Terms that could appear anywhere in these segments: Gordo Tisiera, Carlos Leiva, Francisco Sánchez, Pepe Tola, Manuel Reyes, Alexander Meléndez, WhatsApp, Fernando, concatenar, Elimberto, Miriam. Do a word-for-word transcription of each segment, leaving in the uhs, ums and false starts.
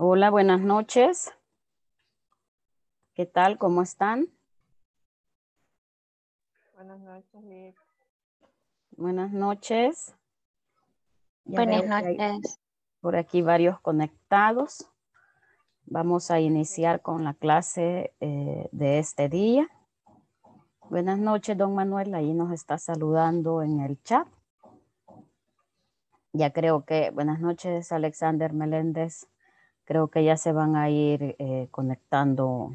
Hola, buenas noches. ¿Qué tal? ¿Cómo están? Buenas noches, Miriam. Buenas noches. Ya buenas noches. Por aquí varios conectados. Vamos a iniciar con la clase eh, de este día. Buenas noches, don Manuel. Ahí nos está saludando en el chat. Ya creo que, buenas noches, Alexander Meléndez. Creo que ya se van a ir eh, conectando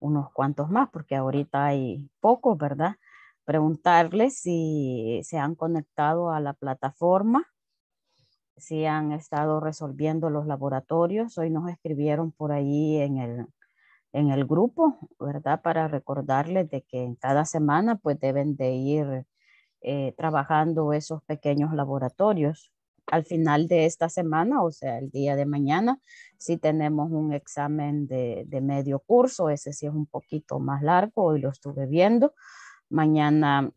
unos cuantos más, porque ahorita hay pocos, ¿verdad? Preguntarles si se han conectado a la plataforma, si han estado resolviendo los laboratorios. Hoy nos escribieron por ahí en el, en el grupo, ¿verdad? Para recordarles de que en cada semana pues deben de ir eh, trabajando esos pequeños laboratorios. Al final de esta semana, o sea, el día de mañana, sí tenemos un examen de, de medio curso. Ese sí es un poquito más largo, hoy lo estuve viendo. Mañana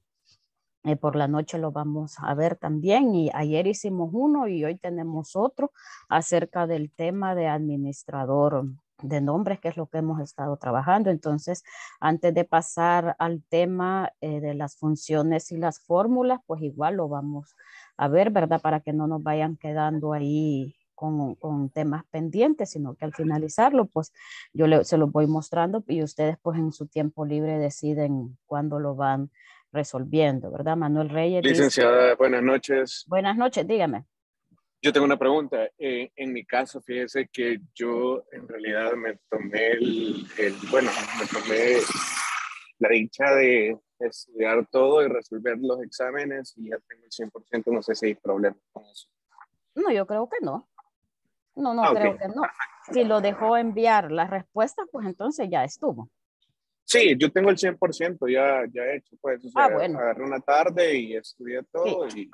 eh, por la noche lo vamos a ver también. Y ayer hicimos uno y hoy tenemos otro acerca del tema de administrador de nombres, que es lo que hemos estado trabajando. Entonces, antes de pasar al tema eh, de las funciones y las fórmulas, pues igual lo vamos a ver, ¿verdad? Para que no nos vayan quedando ahí con, con temas pendientes, sino que al finalizarlo, pues yo le, se los voy mostrando y ustedes pues en su tiempo libre deciden cuándo lo van resolviendo, ¿verdad? Manuel Reyes. Licenciada, dice, buenas noches. Buenas noches, dígame. Yo tengo una pregunta. Eh, en mi caso, fíjese que yo en realidad me tomé el, el bueno, me tomé la dicha de estudiar todo y resolver los exámenes y ya tengo el cien por ciento, no sé si hay problemas con eso. No, yo creo que no. No, no, ah, creo okay. que no. Si lo dejó enviar las respuestas, pues entonces ya estuvo. Sí, yo tengo el cien por ciento ya, ya hecho, pues. O sea, ah, bueno. Agarré una tarde y estudié todo sí. y... y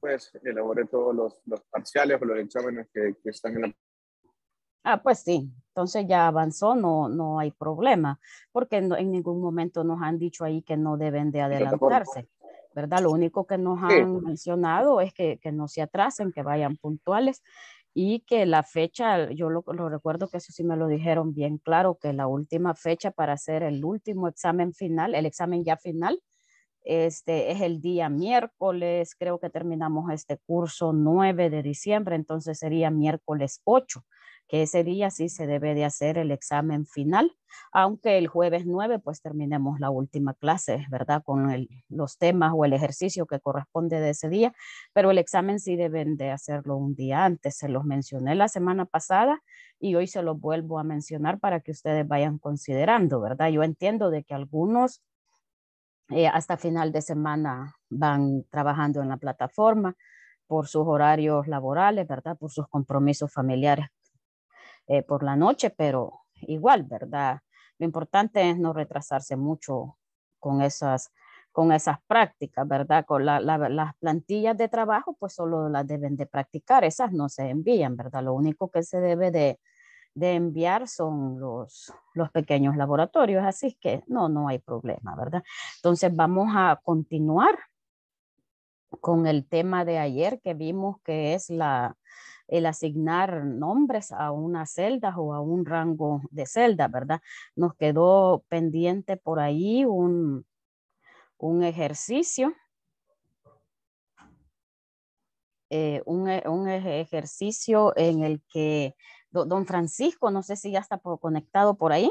pues elaboré todos los, los parciales o los exámenes que, que están en la... Ah, pues sí, entonces ya avanzó, no, no hay problema, porque no, en ningún momento nos han dicho ahí que no deben de adelantarse, ¿verdad? Lo único que nos han sí. mencionado es que, que no se atrasen, que vayan puntuales y que la fecha, yo lo, lo recuerdo que eso sí me lo dijeron bien claro, que la última fecha para hacer el último examen final, el examen ya final, Este es el día miércoles, creo que terminamos este curso nueve de diciembre, entonces sería miércoles ocho, que ese día sí se debe de hacer el examen final, aunque el jueves nueve pues terminemos la última clase, ¿verdad? Con el, los temas o el ejercicio que corresponde de ese día, pero el examen sí deben de hacerlo un día antes, se los mencioné la semana pasada y hoy se los vuelvo a mencionar para que ustedes vayan considerando, ¿verdad? Yo entiendo de que algunos Eh, hasta final de semana van trabajando en la plataforma por sus horarios laborales, ¿verdad? Por sus compromisos familiares eh, por la noche, pero igual, ¿verdad? Lo importante es no retrasarse mucho con esas, con esas prácticas, ¿verdad? Con la, la, las plantillas de trabajo, pues solo las deben de practicar, esas no se envían, ¿verdad? Lo único que se debe de, de enviar son los, los pequeños laboratorios, así que no, no hay problema, ¿verdad? Entonces vamos a continuar con el tema de ayer que vimos que es la, el asignar nombres a unas celdas o a un rango de celdas, ¿verdad? Nos quedó pendiente por ahí un, un ejercicio, eh, un, un ejercicio en el que don Francisco, no sé si ya está por, conectado por ahí.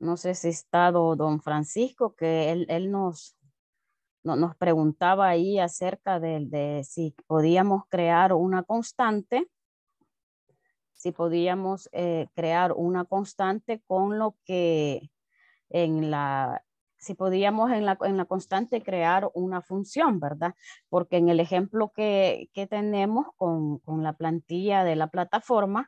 No sé si está don Francisco, que él, él nos, no, nos preguntaba ahí acerca de, de si podíamos crear una constante, si podíamos eh, crear una constante con lo que en la... si podíamos en la, en la constante crear una función, ¿verdad? Porque en el ejemplo que, que tenemos con, con la plantilla de la plataforma,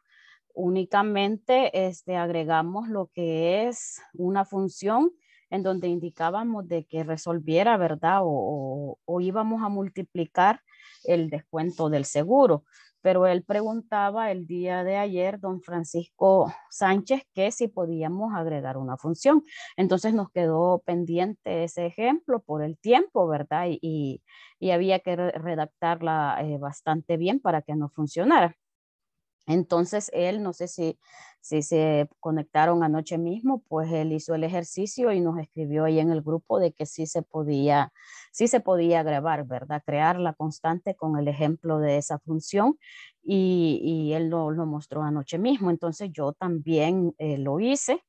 únicamente este, agregamos lo que es una función en donde indicábamos de que resolviera, ¿verdad? O, o, o íbamos a multiplicar el descuento del seguro. pero él preguntaba el día de ayer, don Francisco Sánchez, que si podíamos agregar una función. Entonces nos quedó pendiente ese ejemplo por el tiempo, ¿verdad? Y, y, y había que redactarla eh, bastante bien para que nos funcionara. Entonces él, no sé si, si se conectaron anoche mismo, pues él hizo el ejercicio y nos escribió ahí en el grupo de que sí se podía, sí se podía grabar, ¿verdad? Crear la constante con el ejemplo de esa función y, y él lo, lo mostró anoche mismo. Entonces yo también eh, lo hice,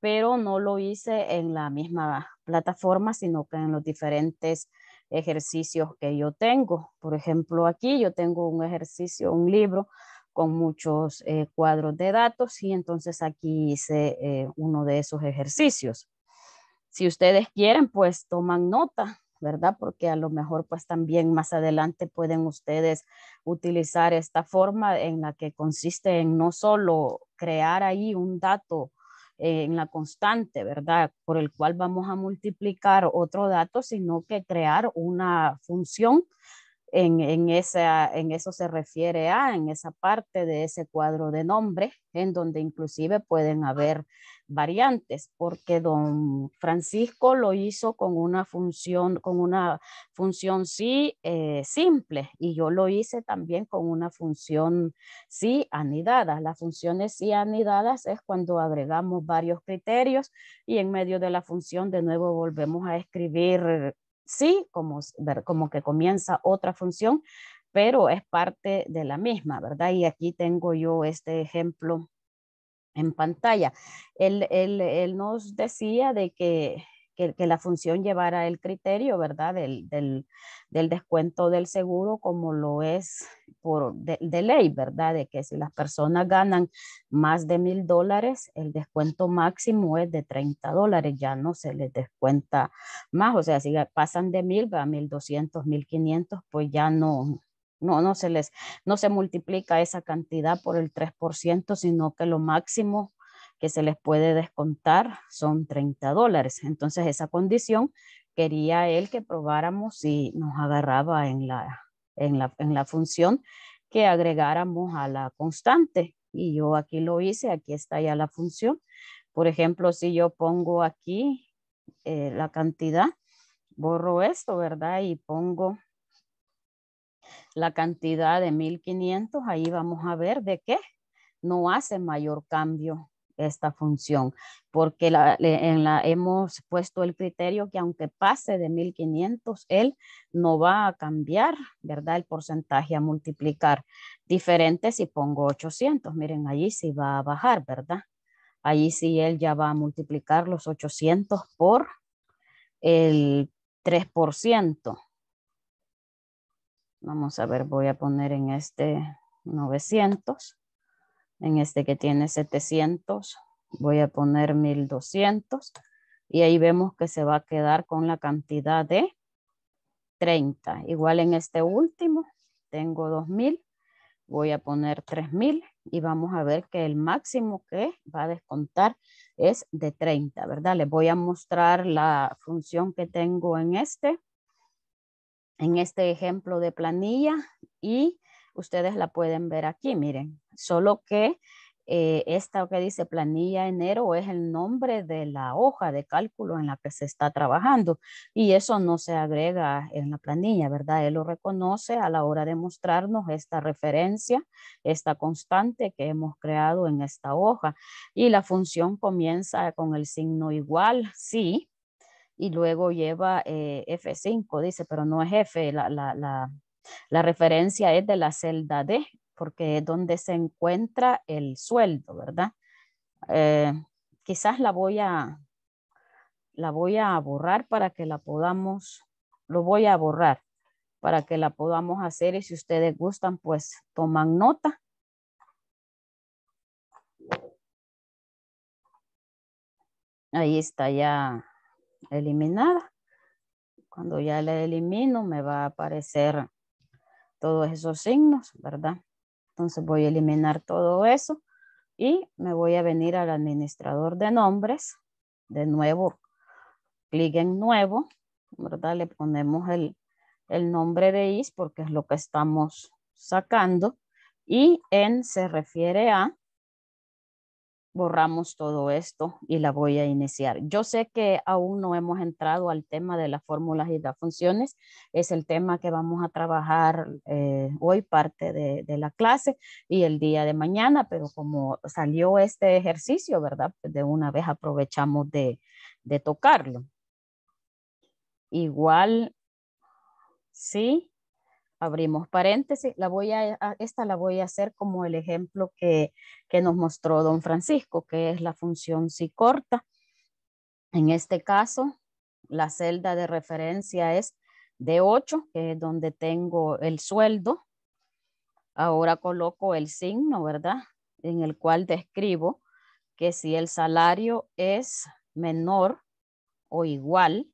pero no lo hice en la misma plataforma, sino que en los diferentes ejercicios que yo tengo. Por ejemplo, aquí yo tengo un ejercicio, un libro, con muchos eh, cuadros de datos y entonces aquí hice eh, uno de esos ejercicios. Si ustedes quieren, pues toman nota, ¿verdad? Porque a lo mejor pues también más adelante pueden ustedes utilizar esta forma en la que consiste en no solo crear ahí un dato eh, en la constante, ¿verdad? Por el cual vamos a multiplicar otro dato, sino que crear una función. En, en, esa, en eso se refiere a, en esa parte de ese cuadro de nombre, en donde inclusive pueden haber variantes, porque don Francisco lo hizo con una función, con una función sí eh, simple, y yo lo hice también con una función sí anidada. Las funciones sí anidadas es cuando agregamos varios criterios y en medio de la función de nuevo volvemos a escribir sí, como, como que comienza otra función, pero es parte de la misma, ¿verdad? Y aquí tengo yo este ejemplo en pantalla. Él, él, él nos decía de que, que, que la función llevara el criterio, ¿verdad? Del, del, del descuento del seguro, como lo es por, de, de ley, ¿verdad? De que si las personas ganan más de mil dólares, el descuento máximo es de treinta dólares, ya no se les descuenta más, o sea, si pasan de mil a mil doscientos, mil quinientos, pues ya no, no, no se les, no se multiplica esa cantidad por el tres por ciento, sino que lo máximo que se les puede descontar son treinta dólares. Entonces esa condición quería él que probáramos si nos agarraba en la, en la, en la función que agregáramos a la constante. Y yo aquí lo hice, aquí está ya la función. Por ejemplo, si yo pongo aquí eh, la cantidad, borro esto, ¿verdad? Y pongo la cantidad de mil quinientos, ahí vamos a ver de qué no hace mayor cambio esta función, porque la, en la, hemos puesto el criterio que aunque pase de mil quinientos, él no va a cambiar, ¿verdad? El porcentaje a multiplicar. Diferente si pongo ochocientos, miren, allí sí va a bajar, ¿verdad? Allí sí él ya va a multiplicar los ochocientos por el tres por ciento. Vamos a ver, voy a poner en este novecientos. En este que tiene setecientos, voy a poner mil doscientos y ahí vemos que se va a quedar con la cantidad de treinta. Igual en este último, tengo dos mil, voy a poner tres mil y vamos a ver que el máximo que va a descontar es de treinta, ¿verdad? Les voy a mostrar la función que tengo en este, en este ejemplo de planilla y ustedes la pueden ver aquí, miren, solo que eh, esta que dice planilla enero es el nombre de la hoja de cálculo en la que se está trabajando y eso no se agrega en la planilla, ¿verdad? Él lo reconoce a la hora de mostrarnos esta referencia, esta constante que hemos creado en esta hoja y la función comienza con el signo igual, sí, y luego lleva eh, F cinco, dice, pero no es F, la... la, la La referencia es de la celda D, porque es donde se encuentra el sueldo, ¿verdad? Eh, quizás la voy a, la voy a borrar para que la podamos, lo voy a borrar para que la podamos hacer y si ustedes gustan, pues toman nota. Ahí está ya eliminada. Cuando ya la elimino me va a aparecer todos esos signos, ¿verdad? Entonces voy a eliminar todo eso y me voy a venir al administrador de nombres. De nuevo, clic en nuevo, ¿verdad? Le ponemos el, el nombre de I S porque es lo que estamos sacando. Y en se refiere a, borramos todo esto y la voy a iniciar. Yo sé que aún no hemos entrado al tema de las fórmulas y las funciones. Es el tema que vamos a trabajar eh, hoy, parte de, de la clase y el día de mañana, pero como salió este ejercicio, ¿verdad? De una vez aprovechamos de, de tocarlo. Igual, sí, abrimos paréntesis, la voy a, esta la voy a hacer como el ejemplo que, que nos mostró don Francisco, que es la función si corta. En este caso, la celda de referencia es D ocho, que es donde tengo el sueldo. Ahora coloco el signo, ¿verdad? En el cual describo que si el salario es menor o igual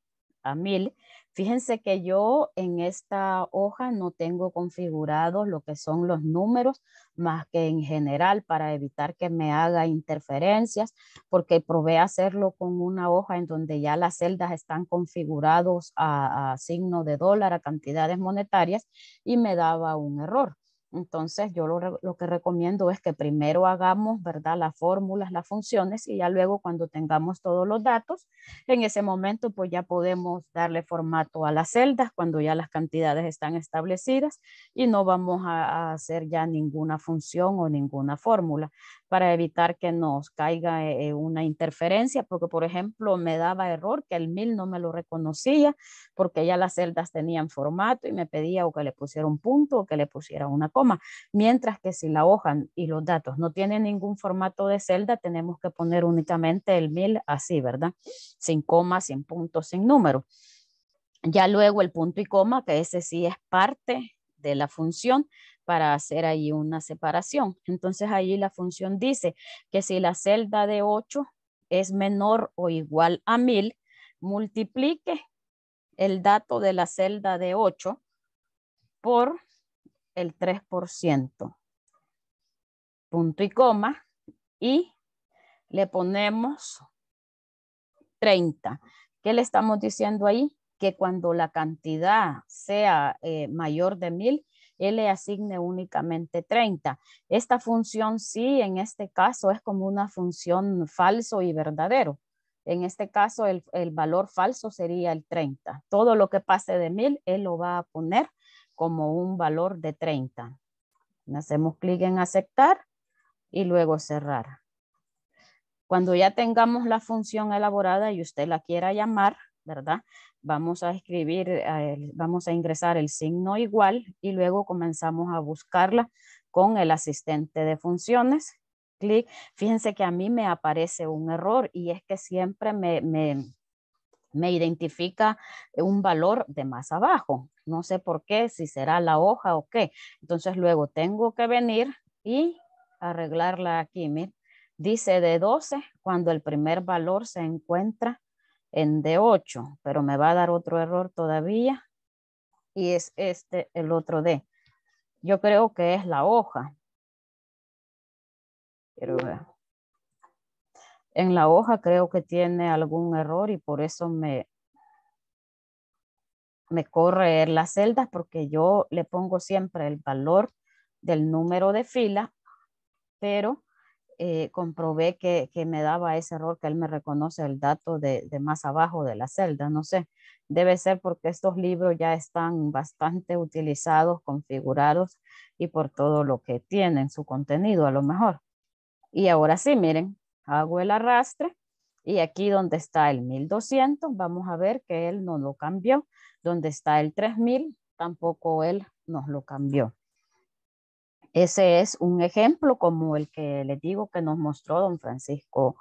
a mil, fíjense que yo en esta hoja no tengo configurados lo que son los números, más que en general para evitar que me haga interferencias, porque probé hacerlo con una hoja en donde ya las celdas están configurados a, a signo de dólar, a cantidades monetarias, y me daba un error. Entonces yo lo, lo que recomiendo es que primero hagamos, ¿verdad?, las fórmulas, las funciones, y ya luego cuando tengamos todos los datos, en ese momento pues ya podemos darle formato a las celdas cuando ya las cantidades están establecidas y no vamos a, a hacer ya ninguna función o ninguna fórmula para evitar que nos caiga eh, una interferencia, porque por ejemplo me daba error que el mil no me lo reconocía porque ya las celdas tenían formato y me pedía o que le pusiera un punto o que le pusiera una cosa. Mientras que si la hoja y los datos no tienen ningún formato de celda, tenemos que poner únicamente el mil así, ¿verdad? Sin coma, sin puntos, sin número. Ya luego el punto y coma, que ese sí es parte de la función para hacer ahí una separación. Entonces ahí la función dice que si la celda de ocho es menor o igual a mil, multiplique el dato de la celda de ocho por el tres por ciento, punto y coma, y le ponemos treinta. ¿Qué le estamos diciendo ahí? Que cuando la cantidad sea eh, mayor de mil, él le asigne únicamente treinta. Esta función sí, en este caso, es como una función falso y verdadero. En este caso, el, el valor falso sería el treinta. Todo lo que pase de mil, él lo va a poner como un valor de treinta. Hacemos clic en aceptar y luego cerrar. Cuando ya tengamos la función elaborada y usted la quiera llamar, ¿verdad? Vamos a escribir, eh, vamos a ingresar el signo igual y luego comenzamos a buscarla con el asistente de funciones. Clic. Fíjense que a mí me aparece un error y es que siempre me... me me identifica un valor de más abajo. No sé por qué, si será la hoja o qué. Entonces luego tengo que venir y arreglarla aquí. Mira, dice D doce cuando el primer valor se encuentra en D ocho, pero me va a dar otro error todavía y es este, el otro D. Yo creo que es la hoja. Pero vean. En la hoja creo que tiene algún error y por eso me, me corre las celdas, porque yo le pongo siempre el valor del número de fila, pero eh, comprobé que, que me daba ese error, que él me reconoce el dato de, de más abajo de la celda. No sé, debe ser porque estos libros ya están bastante utilizados, configurados y por todo lo que tienen su contenido a lo mejor. Y ahora sí, miren. Hago el arrastre y aquí donde está el mil doscientos, vamos a ver que él no lo cambió. Donde está el tres mil, tampoco él nos lo cambió. Ese es un ejemplo como el que les digo que nos mostró don Francisco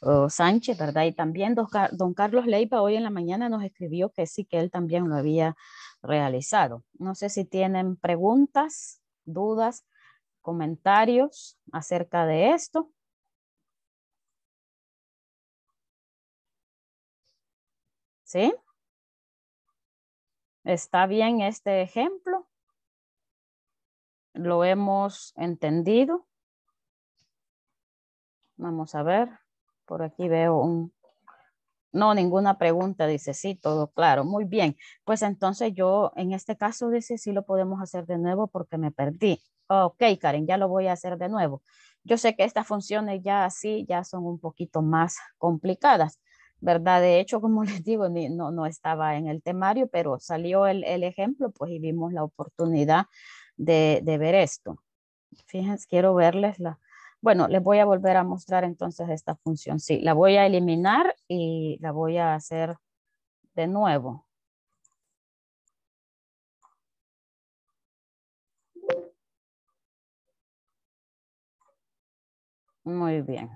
uh, Sánchez, ¿verdad? Y también don, don Carlos Leiva hoy en la mañana nos escribió que sí, que él también lo había realizado. No sé si tienen preguntas, dudas, comentarios acerca de esto. ¿Sí? ¿Está bien este ejemplo? ¿Lo hemos entendido? Vamos a ver. Por aquí veo un, No, ninguna pregunta, dice, sí, todo claro, muy bien. Pues entonces yo en este caso, dice, sí lo podemos hacer de nuevo porque me perdí. Ok, Karen, ya lo voy a hacer de nuevo. Yo sé que estas funciones ya así, ya son un poquito más complicadas, ¿verdad? De hecho, como les digo, ni, no, no estaba en el temario, pero salió el, el ejemplo, pues, y vimos la oportunidad de, de ver esto. Fíjense, quiero verles la... Bueno, les voy a volver a mostrar entonces esta función. Sí, la voy a eliminar y la voy a hacer de nuevo. Muy bien.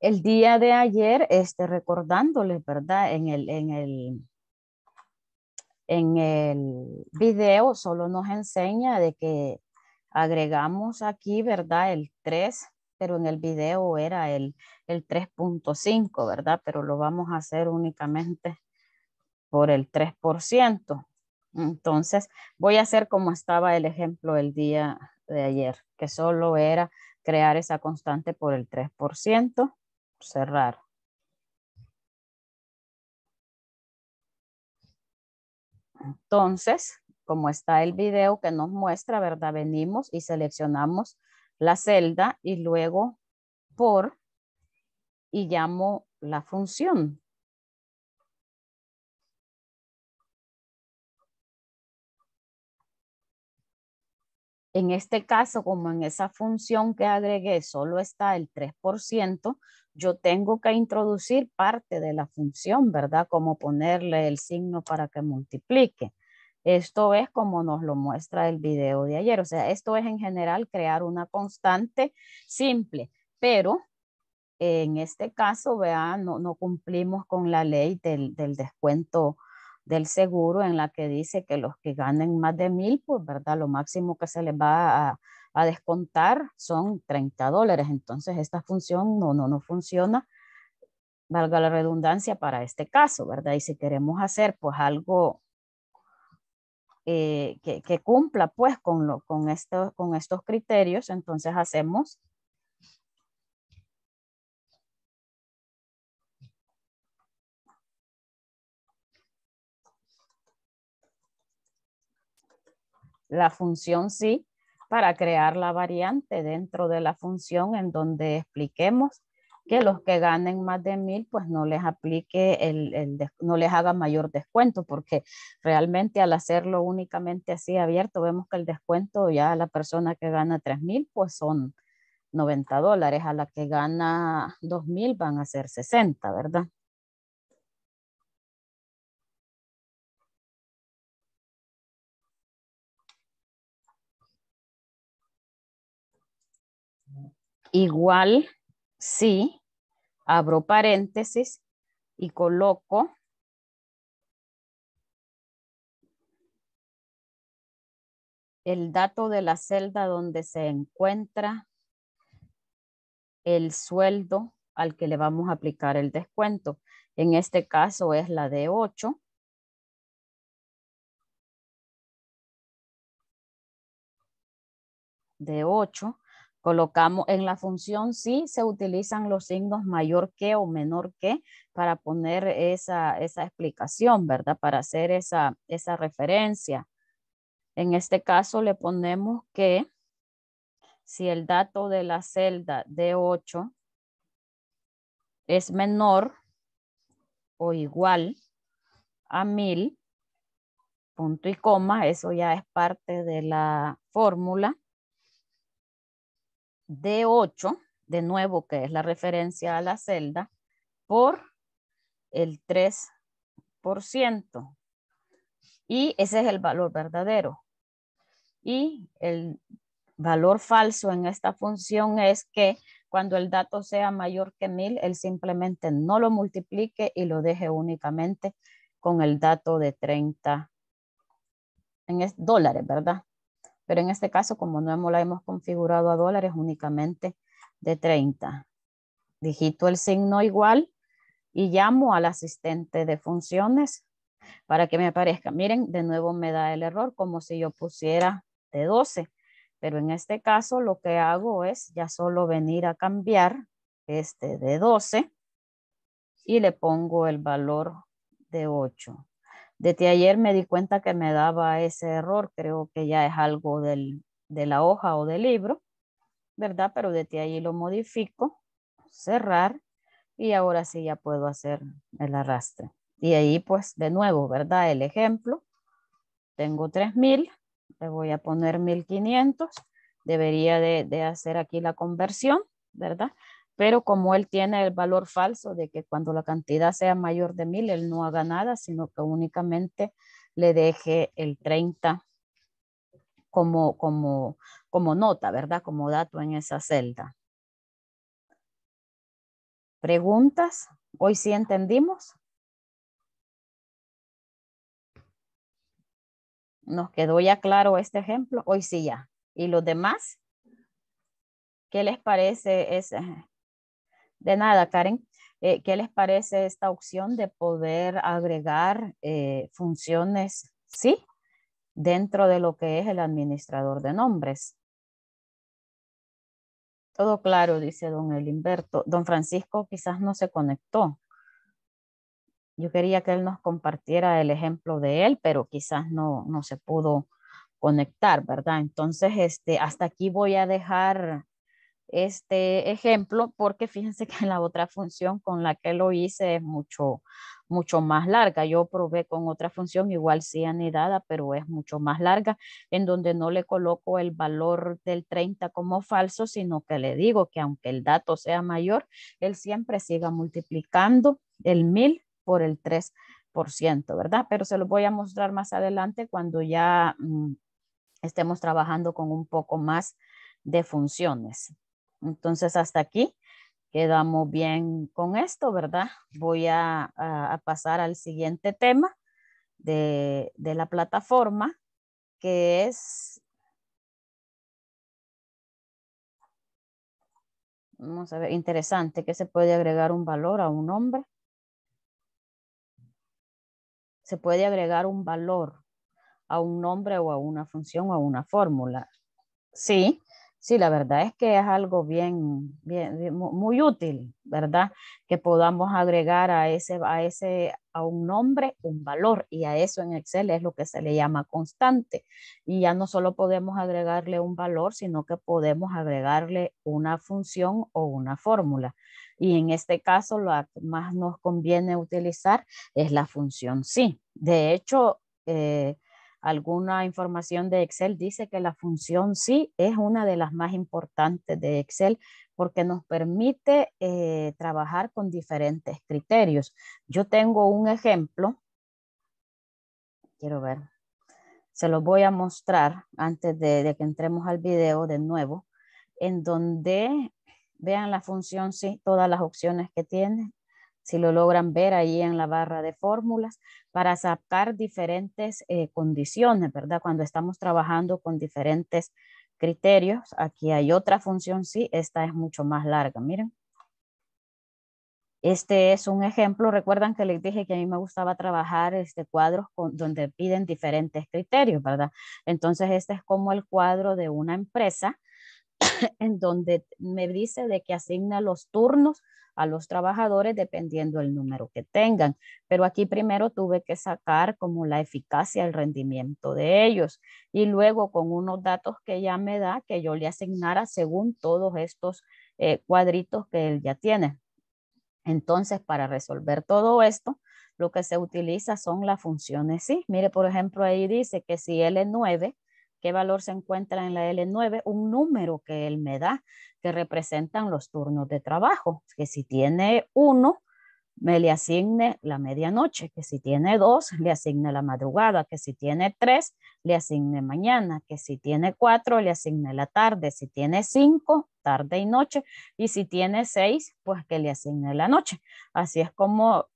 El día de ayer, este, recordándoles, ¿verdad? En el, en el, en el video solo nos enseña de que agregamos aquí, ¿verdad? El tres, pero en el video era el, el tres punto cinco, ¿verdad? Pero lo vamos a hacer únicamente por el tres por ciento. Entonces voy a hacer como estaba el ejemplo el día de ayer, que solo era crear esa constante por el tres por ciento, cerrar. Entonces, como está el video que nos muestra, ¿verdad? Venimos y seleccionamos la celda y luego por y llamo la función. En este caso, como en esa función que agregué solo está el tres por ciento, yo tengo que introducir parte de la función, ¿verdad? Como ponerle el signo para que multiplique. Esto es como nos lo muestra el video de ayer. O sea, esto es en general crear una constante simple, pero en este caso, vean, no, no cumplimos con la ley del, del descuento del seguro, en la que dice que los que ganen más de mil, pues, ¿verdad? Lo máximo que se les va a, a descontar son treinta dólares. Entonces, esta función no, no, no funciona, valga la redundancia, para este caso, ¿verdad? Y si queremos hacer, pues, algo eh, que, que cumpla, pues, con, lo, con, esto, con estos criterios, entonces hacemos... la función sí, para crear la variante dentro de la función en donde expliquemos que los que ganen más de mil, pues no les aplique, el, el no les haga mayor descuento, porque realmente al hacerlo únicamente así abierto, vemos que el descuento ya a la persona que gana tres mil, pues son noventa dólares, a la que gana dos mil van a ser sesenta, ¿verdad? Igual, sí, abro paréntesis y coloco el dato de la celda donde se encuentra el sueldo al que le vamos a aplicar el descuento. En este caso es la de ocho. De ocho. Colocamos en la función sí, se utilizan los signos mayor que o menor que para poner esa, esa explicación, ¿verdad? Para hacer esa, esa referencia. En este caso le ponemos que si el dato de la celda D ocho es menor o igual a mil, punto y coma, eso ya es parte de la fórmula. D ocho, de nuevo, que es la referencia a la celda, por el tres por ciento. Y ese es el valor verdadero. Y el valor falso en esta función es que cuando el dato sea mayor que mil, él simplemente no lo multiplique y lo deje únicamente con el dato de treinta en es, dólares, ¿verdad? Pero en este caso, como no hemos, la hemos configurado a dólares, únicamente de treinta. Digito el signo igual y llamo al asistente de funciones para que me aparezca. Miren, de nuevo me da el error como si yo pusiera de doce. Pero en este caso lo que hago es ya solo venir a cambiar este de doce y le pongo el valor de ocho. Desde ayer me di cuenta que me daba ese error, creo que ya es algo del, de la hoja o del libro, ¿verdad? Pero desde ahí lo modifico, cerrar, y ahora sí ya puedo hacer el arrastre. Y ahí pues de nuevo, ¿verdad? El ejemplo, tengo tres mil, le voy a poner mil quinientos, debería de, de hacer aquí la conversión, ¿verdad? Pero como él tiene el valor falso de que cuando la cantidad sea mayor de mil, él no haga nada, sino que únicamente le deje el treinta como, como, como nota, ¿verdad? Como dato en esa celda. ¿Preguntas? ¿Hoy sí entendimos? ¿Nos quedó ya claro este ejemplo? Hoy sí ya. ¿Y los demás? ¿Qué les parece ese? De nada, Karen, eh, ¿qué les parece esta opción de poder agregar eh, funciones sí dentro de lo que es el administrador de nombres? Todo claro, dice don Elimberto. Don Francisco quizás no se conectó. Yo quería que él nos compartiera el ejemplo de él, pero quizás no, no se pudo conectar, ¿verdad? Entonces, este, hasta aquí voy a dejar este ejemplo, porque fíjense que la otra función con la que lo hice es mucho, mucho más larga. Yo probé con otra función igual sí anidada, pero es mucho más larga, en donde no le coloco el valor del treinta como falso, sino que le digo que aunque el dato sea mayor, él siempre siga multiplicando el mil por el tres por ciento, ¿verdad? Pero se los voy a mostrar más adelante cuando ya mmm, estemos trabajando con un poco más de funciones. Entonces hasta aquí quedamos bien con esto, ¿verdad? Voy a, a, a pasar al siguiente tema de, de la plataforma, que es, vamos a ver, interesante, que se puede agregar un valor a un nombre. Se puede agregar un valor a un nombre o a una función o a una fórmula. Sí. Sí, la verdad es que es algo bien, bien, muy útil, ¿verdad? Que podamos agregar a ese, a ese, a un nombre un valor, y a eso en Excel es lo que se le llama constante. Y ya no solo podemos agregarle un valor, sino que podemos agregarle una función o una fórmula. Y en este caso, lo que más nos conviene utilizar es la función sí. De hecho, eh, alguna información de Excel dice que la función sí es una de las más importantes de Excel, porque nos permite eh, trabajar con diferentes criterios. Yo tengo un ejemplo, quiero ver, se los voy a mostrar antes de, de que entremos al video de nuevo, en donde vean la función sí, todas las opciones que tiene. Si lo logran ver ahí en la barra de fórmulas, para sacar diferentes eh, condiciones, ¿verdad? Cuando estamos trabajando con diferentes criterios, aquí hay otra función, sí, esta es mucho más larga, miren. Este es un ejemplo, recuerdan que les dije que a mí me gustaba trabajar este cuadros con, donde piden diferentes criterios, ¿verdad? Entonces este es como el cuadro de una empresa, en donde me dice de que asigna los turnos a los trabajadores dependiendo el número que tengan. Pero aquí primero tuve que sacar como la eficacia, el rendimiento de ellos, y luego con unos datos que ya me da que yo le asignara según todos estos eh, cuadritos que él ya tiene. Entonces, para resolver todo esto, lo que se utiliza son las funciones sí. Mire, por ejemplo, ahí dice que si L nueve, ¿qué valor se encuentra en la L nueve? Un número que él me da, que representan los turnos de trabajo. Que si tiene uno, me le asigne la medianoche. Que si tiene dos, le asigne la madrugada. Que si tiene tres, le asigne mañana. Que si tiene cuatro, le asigne la tarde. Si tiene cinco, tarde y noche. Y si tiene seis, pues que le asigne la noche. Así es como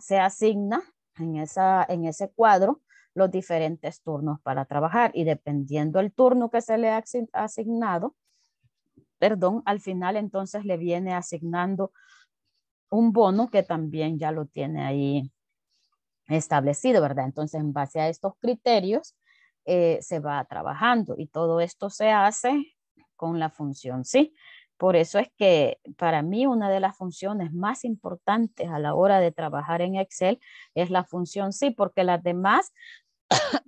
se asigna en, esa, en ese cuadro los diferentes turnos para trabajar, y dependiendo el turno que se le ha asignado, perdón, al final entonces le viene asignando un bono que también ya lo tiene ahí establecido, ¿verdad? Entonces en base a estos criterios eh, se va trabajando, y todo esto se hace con la función sí. Por eso es que para mí una de las funciones más importantes a la hora de trabajar en Excel es la función sí, porque las demás,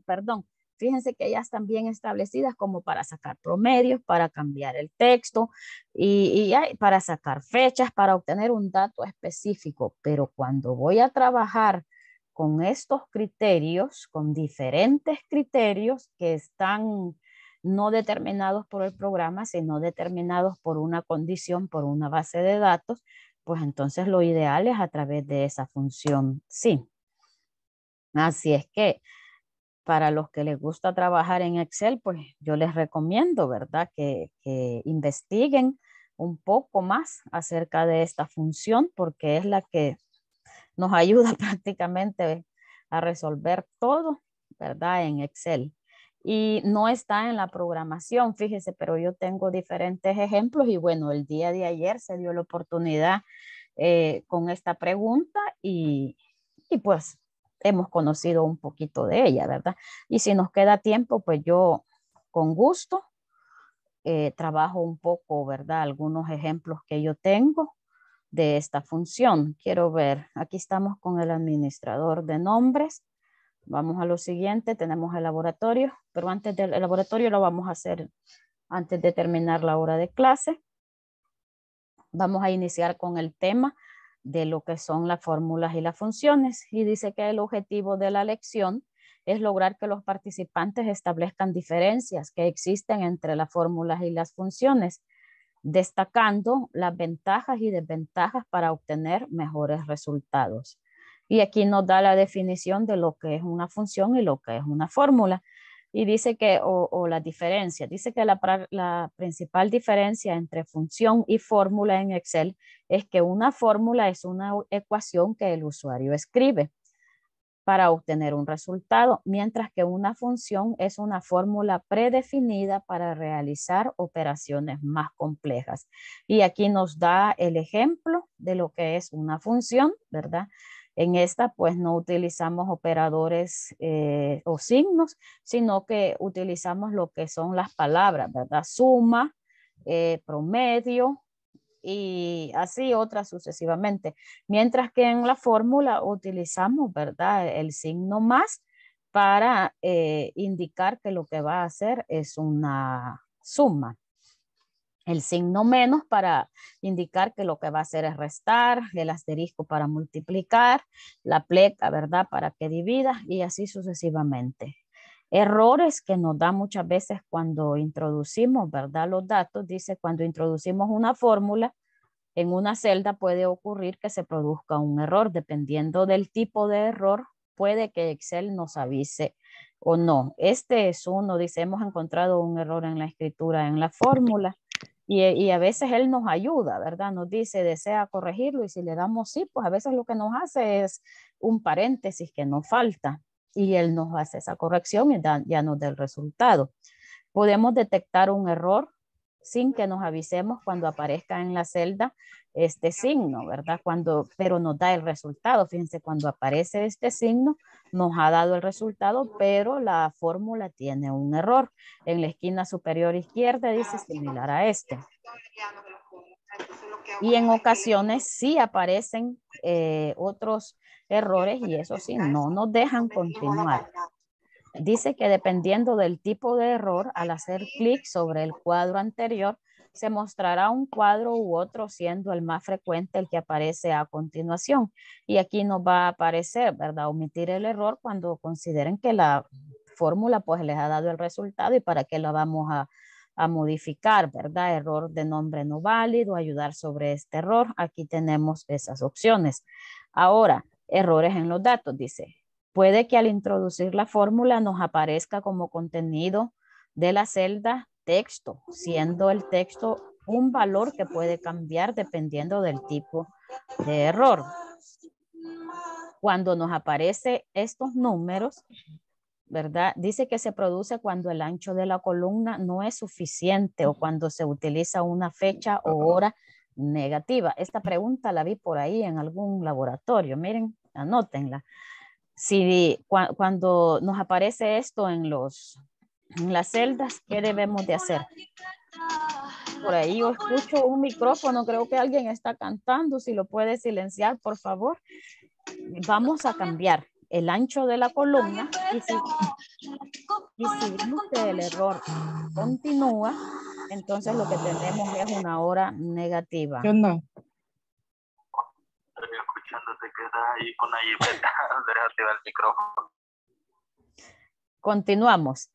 perdón, fíjense que ya están bien establecidas como para sacar promedios, para cambiar el texto y, y para sacar fechas, para obtener un dato específico. Pero cuando voy a trabajar con estos criterios, con diferentes criterios que están no determinados por el programa, sino determinados por una condición, por una base de datos, pues entonces lo ideal es a través de esa función sí. Así es que para los que les gusta trabajar en Excel, pues yo les recomiendo, ¿verdad?, que, que investiguen un poco más acerca de esta función, porque es la que nos ayuda prácticamente a resolver todo, ¿verdad?, en Excel. Y no está en la programación, fíjese, pero yo tengo diferentes ejemplos y bueno, el día de ayer se dio la oportunidad eh, con esta pregunta y, y pues hemos conocido un poquito de ella, ¿verdad? Y si nos queda tiempo, pues yo con gusto eh, trabajo un poco, ¿verdad? Algunos ejemplos que yo tengo de esta función. Quiero ver, aquí estamos con el administrador de nombres. Vamos a lo siguiente, tenemos el laboratorio, pero antes del laboratorio lo vamos a hacer antes de terminar la hora de clase. Vamos a iniciar con el tema de lo que son las fórmulas y las funciones. Y dice que el objetivo de la lección es lograr que los participantes establezcan diferencias que existen entre las fórmulas y las funciones, destacando las ventajas y desventajas para obtener mejores resultados. Y aquí nos da la definición de lo que es una función y lo que es una fórmula. Y dice que, o, o la diferencia, dice que la, la principal diferencia entre función y fórmula en Excel es que una fórmula es una ecuación que el usuario escribe para obtener un resultado, mientras que una función es una fórmula predefinida para realizar operaciones más complejas. Y aquí nos da el ejemplo de lo que es una función, ¿verdad? En esta, pues, no utilizamos operadores eh, o signos, sino que utilizamos lo que son las palabras, ¿verdad? Suma, eh, promedio y así otras sucesivamente. Mientras que en la fórmula utilizamos, ¿verdad?, el signo más para eh, indicar que lo que va a hacer es una suma. El signo menos para indicar que lo que va a hacer es restar, el asterisco para multiplicar, la pleca, ¿verdad?, para que divida y así sucesivamente. Errores que nos da muchas veces cuando introducimos, ¿verdad?, los datos. Dice, cuando introducimos una fórmula en una celda puede ocurrir que se produzca un error. Dependiendo del tipo de error, puede que Excel nos avise o no. Este es uno, dice, hemos encontrado un error en la escritura en la fórmula. Y, y a veces él nos ayuda, ¿verdad? Nos dice, desea corregirlo, y si le damos sí, pues a veces lo que nos hace es un paréntesis que nos falta y él nos hace esa corrección y da, ya nos da el resultado. Podemos detectar un error sin que nos avisemos cuando aparezca en la celda este signo, ¿verdad? Cuando, pero nos da el resultado. Fíjense, cuando aparece este signo, nos ha dado el resultado, pero la fórmula tiene un error. En la esquina superior izquierda dice similar a este. Y en ocasiones sí aparecen eh, otros errores y eso sí, no nos dejan continuar. Dice que dependiendo del tipo de error, al hacer clic sobre el cuadro anterior, se mostrará un cuadro u otro, siendo el más frecuente el que aparece a continuación. Y aquí nos va a aparecer, ¿verdad?, omitir el error cuando consideren que la fórmula pues les ha dado el resultado y para qué la vamos a, a modificar, ¿verdad? Error de nombre no válido, ayudar sobre este error. Aquí tenemos esas opciones. Ahora, errores en los datos, dice. Puede que al introducir la fórmula nos aparezca como contenido de la celda texto, siendo el texto un valor que puede cambiar dependiendo del tipo de error. Cuando nos aparecen estos números, ¿verdad?, dice que se produce cuando el ancho de la columna no es suficiente o cuando se utiliza una fecha o hora negativa. Esta pregunta la vi por ahí en algún laboratorio. Miren, anótenla. si cu cuando nos aparece esto en, los, en las celdas, ¿qué debemos de hacer? Por ahí yo escucho un micrófono, creo que alguien está cantando, si lo puede silenciar, por favor. Vamos a cambiar el ancho de la columna y si, y si vemos que el error continúa, entonces lo que tenemos es una hora negativa. Yo no. Estoy escuchándote que estás ahí con la jipeta, déjate el micrófono. Continuamos.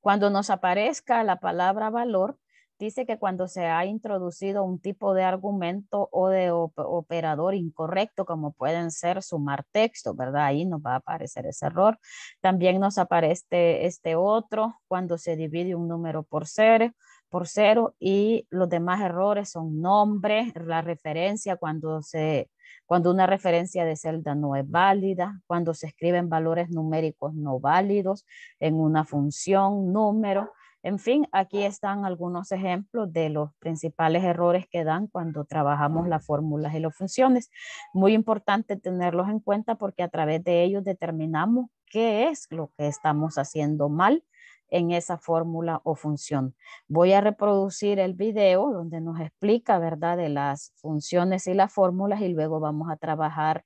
Cuando nos aparezca la palabra valor, dice que cuando se ha introducido un tipo de argumento o de operador incorrecto, como pueden ser sumar texto, ¿verdad? Ahí nos va a aparecer ese error. También nos aparece este otro, cuando se divide un número por cero, por cero, y los demás errores son nombre, la referencia, cuando, se, cuando una referencia de celda no es válida, cuando se escriben valores numéricos no válidos en una función, número. En fin, aquí están algunos ejemplos de los principales errores que dan cuando trabajamos las fórmulas y las funciones. Muy importante tenerlos en cuenta porque a través de ellos determinamos qué es lo que estamos haciendo mal en esa fórmula o función. Voy a reproducir el video donde nos explica, ¿verdad?, de las funciones y las fórmulas y luego vamos a trabajar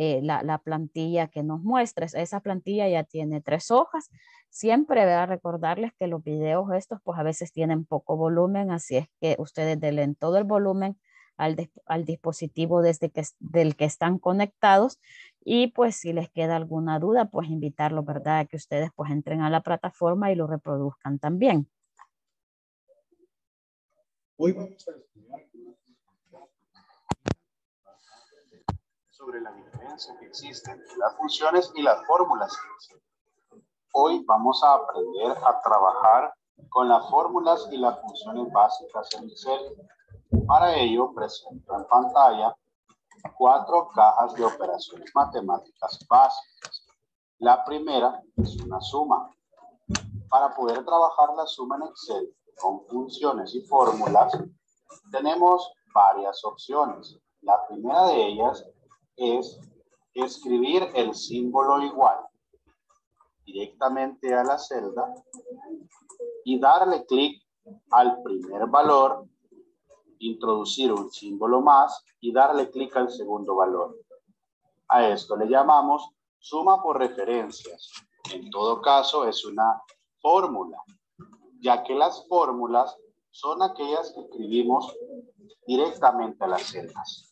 Eh, la, la plantilla que nos muestra. Esa plantilla ya tiene tres hojas. Siempre voy a recordarles que los videos estos pues a veces tienen poco volumen, así es que ustedes denle todo el volumen al, al dispositivo desde que, del que están conectados y pues si les queda alguna duda pues invitarlos, ¿verdad?, a que ustedes pues entren a la plataforma y lo reproduzcan también. Hoy vamos a estudiar sobre la diferencia que existe entre las funciones y las fórmulas. Hoy vamos a aprender a trabajar con las fórmulas y las funciones básicas en Excel. Para ello, presento en pantalla cuatro cajas de operaciones matemáticas básicas. La primera es una suma. Para poder trabajar la suma en Excel con funciones y fórmulas, tenemos varias opciones. La primera de ellas es escribir el símbolo igual directamente a la celda y darle clic al primer valor, introducir un símbolo más y darle clic al segundo valor. A esto le llamamos suma por referencias. En todo caso es una fórmula, ya que las fórmulas son aquellas que escribimos directamente a las celdas.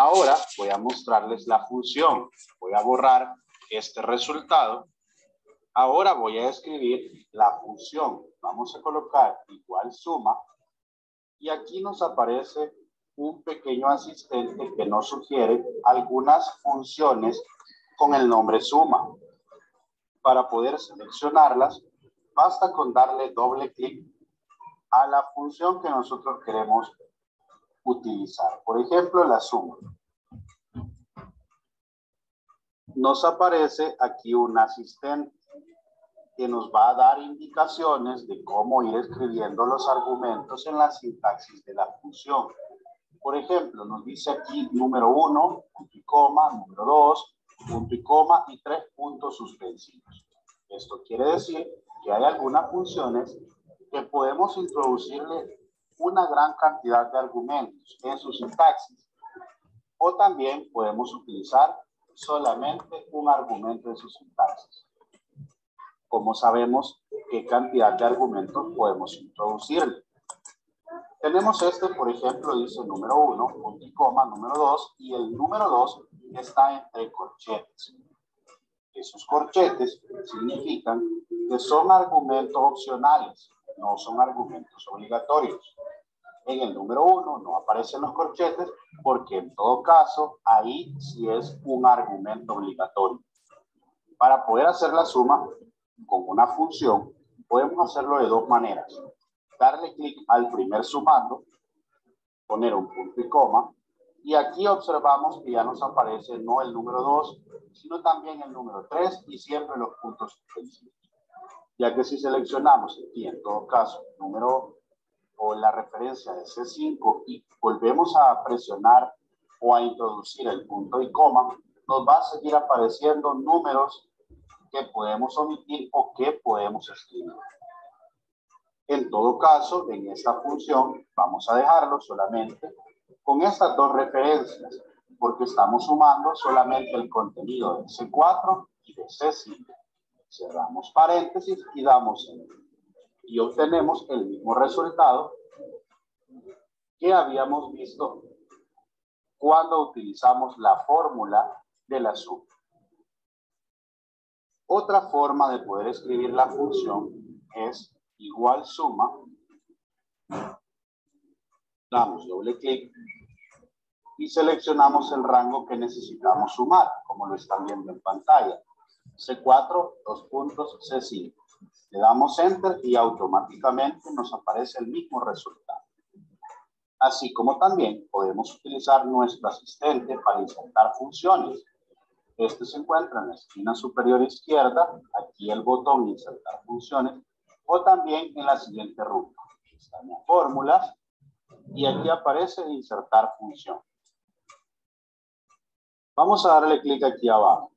Ahora voy a mostrarles la función. Voy a borrar este resultado. Ahora voy a escribir la función. Vamos a colocar igual suma. Y aquí nos aparece un pequeño asistente que nos sugiere algunas funciones con el nombre suma. Para poder seleccionarlas, basta con darle doble clic a la función que nosotros queremos utilizar. Por ejemplo, la suma. Nos aparece aquí un asistente que nos va a dar indicaciones de cómo ir escribiendo los argumentos en la sintaxis de la función. Por ejemplo, nos dice aquí número uno, punto y coma, número dos, punto y coma y tres puntos suspensivos. Esto quiere decir que hay algunas funciones que podemos introducirle una gran cantidad de argumentos en su sintaxis. O también podemos utilizar solamente un argumento en su sintaxis. ¿Cómo sabemos qué cantidad de argumentos podemos introducirle? Tenemos este, por ejemplo, dice número uno, punto y coma, número dos, y el número dos está entre corchetes. Esos corchetes significan que son argumentos opcionales, no son argumentos obligatorios. En el número uno no aparecen los corchetes porque en todo caso ahí sí es un argumento obligatorio. Para poder hacer la suma con una función podemos hacerlo de dos maneras. Darle clic al primer sumando, poner un punto y coma y aquí observamos que ya nos aparece no el número dos sino también el número tres y siempre los puntos suspensivos. Ya que si seleccionamos aquí en todo caso el número o la referencia de C cinco y volvemos a presionar o a introducir el punto y coma, nos va a seguir apareciendo números que podemos omitir o que podemos escribir. En todo caso, en esta función vamos a dejarlo solamente con estas dos referencias, porque estamos sumando solamente el contenido de C cuatro y de C cinco. Cerramos paréntesis y damos enter. Y obtenemos el mismo resultado que habíamos visto cuando utilizamos la fórmula de la suma. Otra forma de poder escribir la función es igual suma. Damos doble clic y seleccionamos el rango que necesitamos sumar, como lo están viendo en pantalla. C cuatro, dos puntos, C cinco. Le damos enter y automáticamente nos aparece el mismo resultado. Así como también podemos utilizar nuestro asistente para insertar funciones. Este se encuentra en la esquina superior izquierda, aquí el botón insertar funciones, o también en la siguiente ruta. Están las fórmulas y aquí aparece insertar función. Vamos a darle clic aquí abajo.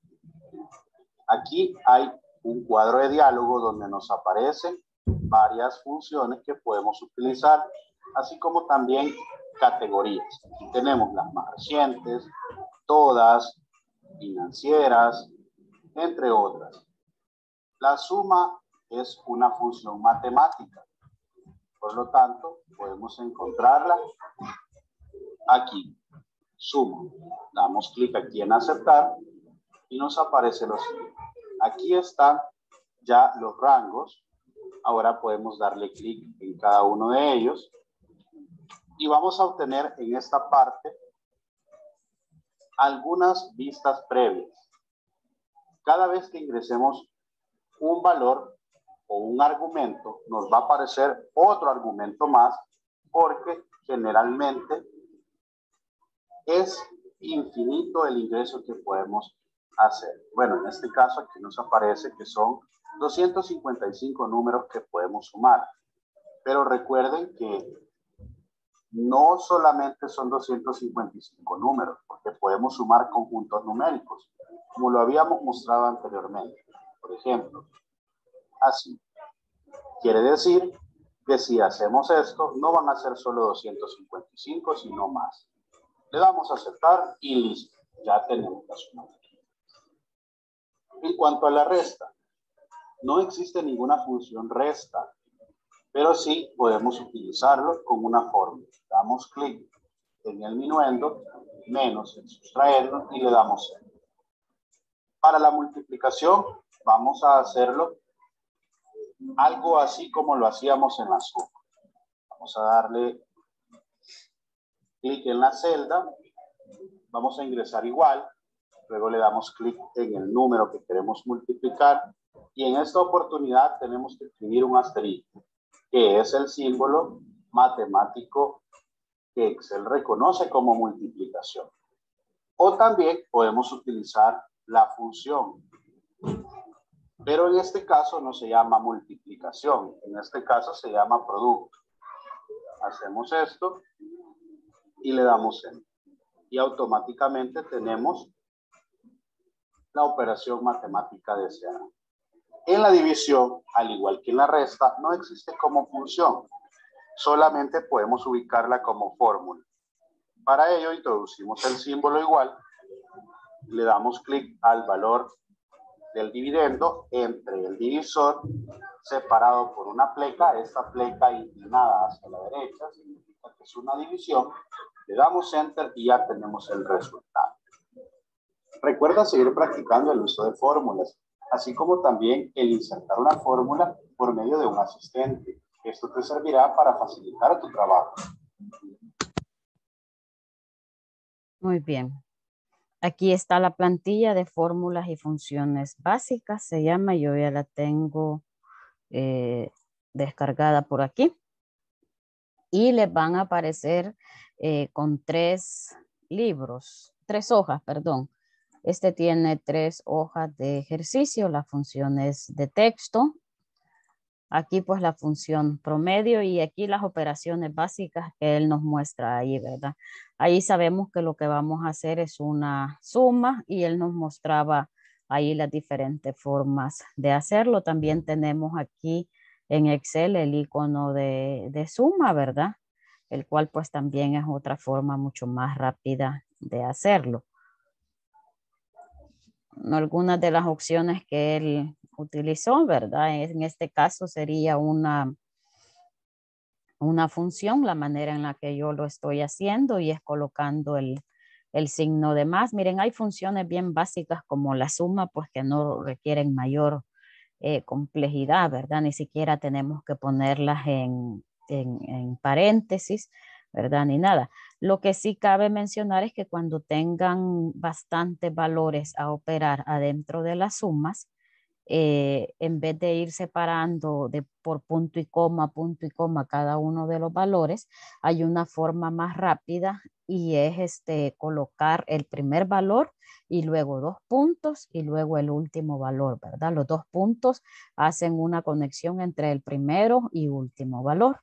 Aquí hay un cuadro de diálogo donde nos aparecen varias funciones que podemos utilizar, así como también categorías. Aquí tenemos las más recientes, todas, financieras, entre otras. La suma es una función matemática, por lo tanto, podemos encontrarla aquí. Suma. Damos clic aquí en aceptar y nos aparece lo siguiente. Aquí están ya los rangos. Ahora podemos darle clic en cada uno de ellos. Y vamos a obtener en esta parte algunas vistas previas. Cada vez que ingresemos un valor o un argumento, nos va a aparecer otro argumento más, porque generalmente es infinito el ingreso que podemos hacer. Bueno, en este caso aquí nos aparece que son doscientos cincuenta y cinco números que podemos sumar. Pero recuerden que no solamente son doscientos cincuenta y cinco números, porque podemos sumar conjuntos numéricos, como lo habíamos mostrado anteriormente. Por ejemplo, así. Quiere decir que si hacemos esto, no van a ser solo doscientos cincuenta y cinco, sino más. Le damos a aceptar y listo. Ya tenemos la suma. En cuanto a la resta, no existe ninguna función resta, pero sí podemos utilizarlo con una fórmula. Damos clic en el minuendo, menos en sustraerlo y le damos cero. Para la multiplicación vamos a hacerlo algo así como lo hacíamos en la suma. Vamos a darle clic en la celda, vamos a ingresar igual, luego le damos clic en el número que queremos multiplicar y en esta oportunidad tenemos que escribir un asterisco, que es el símbolo matemático que Excel reconoce como multiplicación. O también podemos utilizar la función, pero en este caso no se llama multiplicación, en este caso se llama producto. Hacemos esto y le damos enter. Y automáticamente tenemos la operación matemática deseada. En la división, al igual que en la resta, no existe como función. Solamente podemos ubicarla como fórmula. Para ello, introducimos el símbolo igual. Le damos clic al valor del dividendo entre el divisor, separado por una pleca. Esta pleca inclinada hacia la derecha significa que es una división. Le damos enter y ya tenemos el resultado. Recuerda seguir practicando el uso de fórmulas, así como también el insertar una fórmula por medio de un asistente. Esto te servirá para facilitar tu trabajo. Muy bien. Aquí está la plantilla de fórmulas y funciones básicas, se llama, yo ya la tengo eh, descargada por aquí. Y les van a aparecer eh, con tres libros, tres hojas, perdón. Este tiene tres hojas de ejercicio, las funciones de texto, Aquí pues la función promedio y aquí las operaciones básicas que él nos muestra ahí, ¿verdad? Ahí sabemos que lo que vamos a hacer es una suma y él nos mostraba ahí las diferentes formas de hacerlo. También tenemos aquí en Excel el icono de, de suma, ¿verdad? El cual pues también es otra forma mucho más rápida de hacerlo. Algunas de las opciones que él utilizó, ¿verdad? En este caso sería una, una función, la manera en la que yo lo estoy haciendo, y es colocando el, el signo de más. Miren, hay funciones bien básicas como la suma, pues que no requieren mayor eh, complejidad, ¿verdad? Ni siquiera tenemos que ponerlas en, en, en paréntesis, ¿verdad? Ni nada. Lo que sí cabe mencionar es que cuando tengan bastantes valores a operar adentro de las sumas, eh, en vez de ir separando de, por punto y coma, punto y coma cada uno de los valores, hay una forma más rápida y es este, colocar el primer valor y luego dos puntos y luego el último valor, ¿verdad? Los dos puntos hacen una conexión entre el primero y último valor.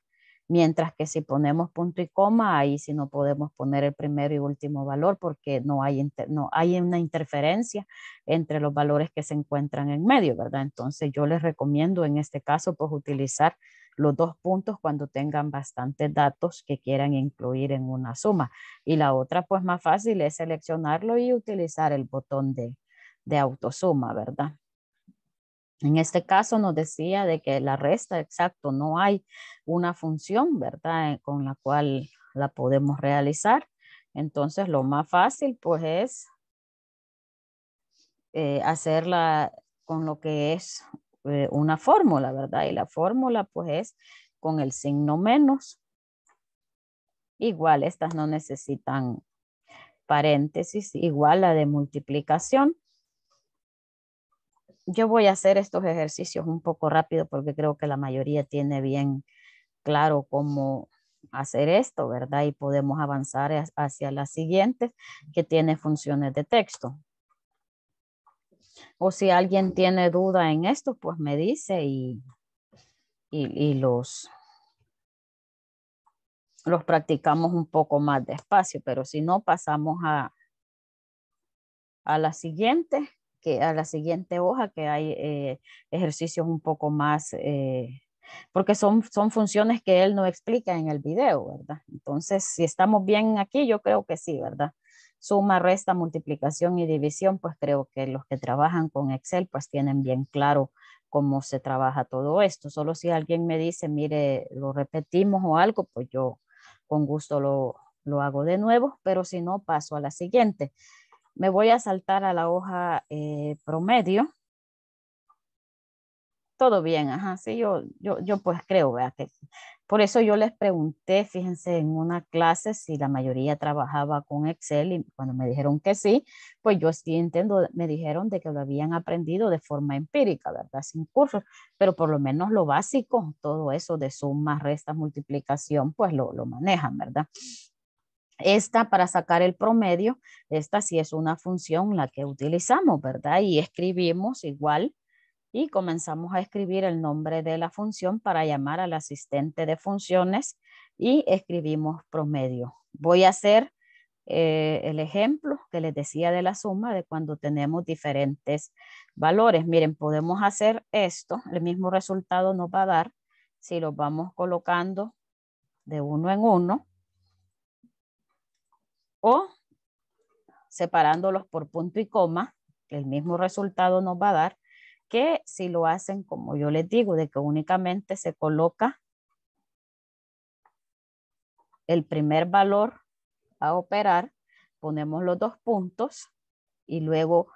Mientras que si ponemos punto y coma, ahí sí no podemos poner el primero y último valor porque no hay, inter, no hay una interferencia entre los valores que se encuentran en medio, ¿verdad? Entonces yo les recomiendo en este caso pues utilizar los dos puntos cuando tengan bastantes datos que quieran incluir en una suma. Y la otra pues más fácil es seleccionarlo y utilizar el botón de, de autosuma, ¿verdad? En este caso nos decía de que la resta, exacto, no hay una función, ¿verdad? Con la cual la podemos realizar. Entonces lo más fácil pues es eh, hacerla con lo que es eh, una fórmula, ¿verdad? Y la fórmula pues es con el signo menos. Igual estas no necesitan paréntesis, igual la de multiplicación. Yo voy a hacer estos ejercicios un poco rápido porque creo que la mayoría tiene bien claro cómo hacer esto, ¿verdad? Y podemos avanzar hacia las siguientes que tiene funciones de texto. O si alguien tiene duda en esto, pues me dice y, y, y los, los practicamos un poco más despacio, pero si no, pasamos a, a la siguiente. Que a la siguiente hoja que hay eh, ejercicios un poco más, eh, porque son, son funciones que él no explica en el video, ¿verdad? Entonces, si estamos bien aquí, yo creo que sí, ¿verdad? Suma, resta, multiplicación y división, pues creo que los que trabajan con Excel, pues tienen bien claro cómo se trabaja todo esto. Solo si alguien me dice, mire, lo repetimos o algo, pues yo con gusto lo, lo hago de nuevo, pero si no, paso a la siguiente. Me voy a saltar a la hoja eh, promedio. Todo bien, ajá, sí, yo, yo, yo pues creo, ¿verdad? Que por eso yo les pregunté, fíjense, en una clase si la mayoría trabajaba con Excel y cuando me dijeron que sí, pues yo sí entiendo, me dijeron de que lo habían aprendido de forma empírica, ¿verdad? Sin cursos, pero por lo menos lo básico, todo eso de sumas, restas, multiplicación, pues lo, lo manejan, ¿verdad? Esta para sacar el promedio, esta sí es una función la que utilizamos, ¿verdad? Y escribimos igual y comenzamos a escribir el nombre de la función para llamar al asistente de funciones y escribimos promedio. Voy a hacer eh, el ejemplo que les decía de la suma de cuando tenemos diferentes valores. Miren, podemos hacer esto, el mismo resultado nos va a dar si los vamos colocando de uno en uno. O separándolos por punto y coma, el mismo resultado nos va a dar que si lo hacen como yo les digo, de que únicamente se coloca el primer valor a operar, ponemos los dos puntos y luego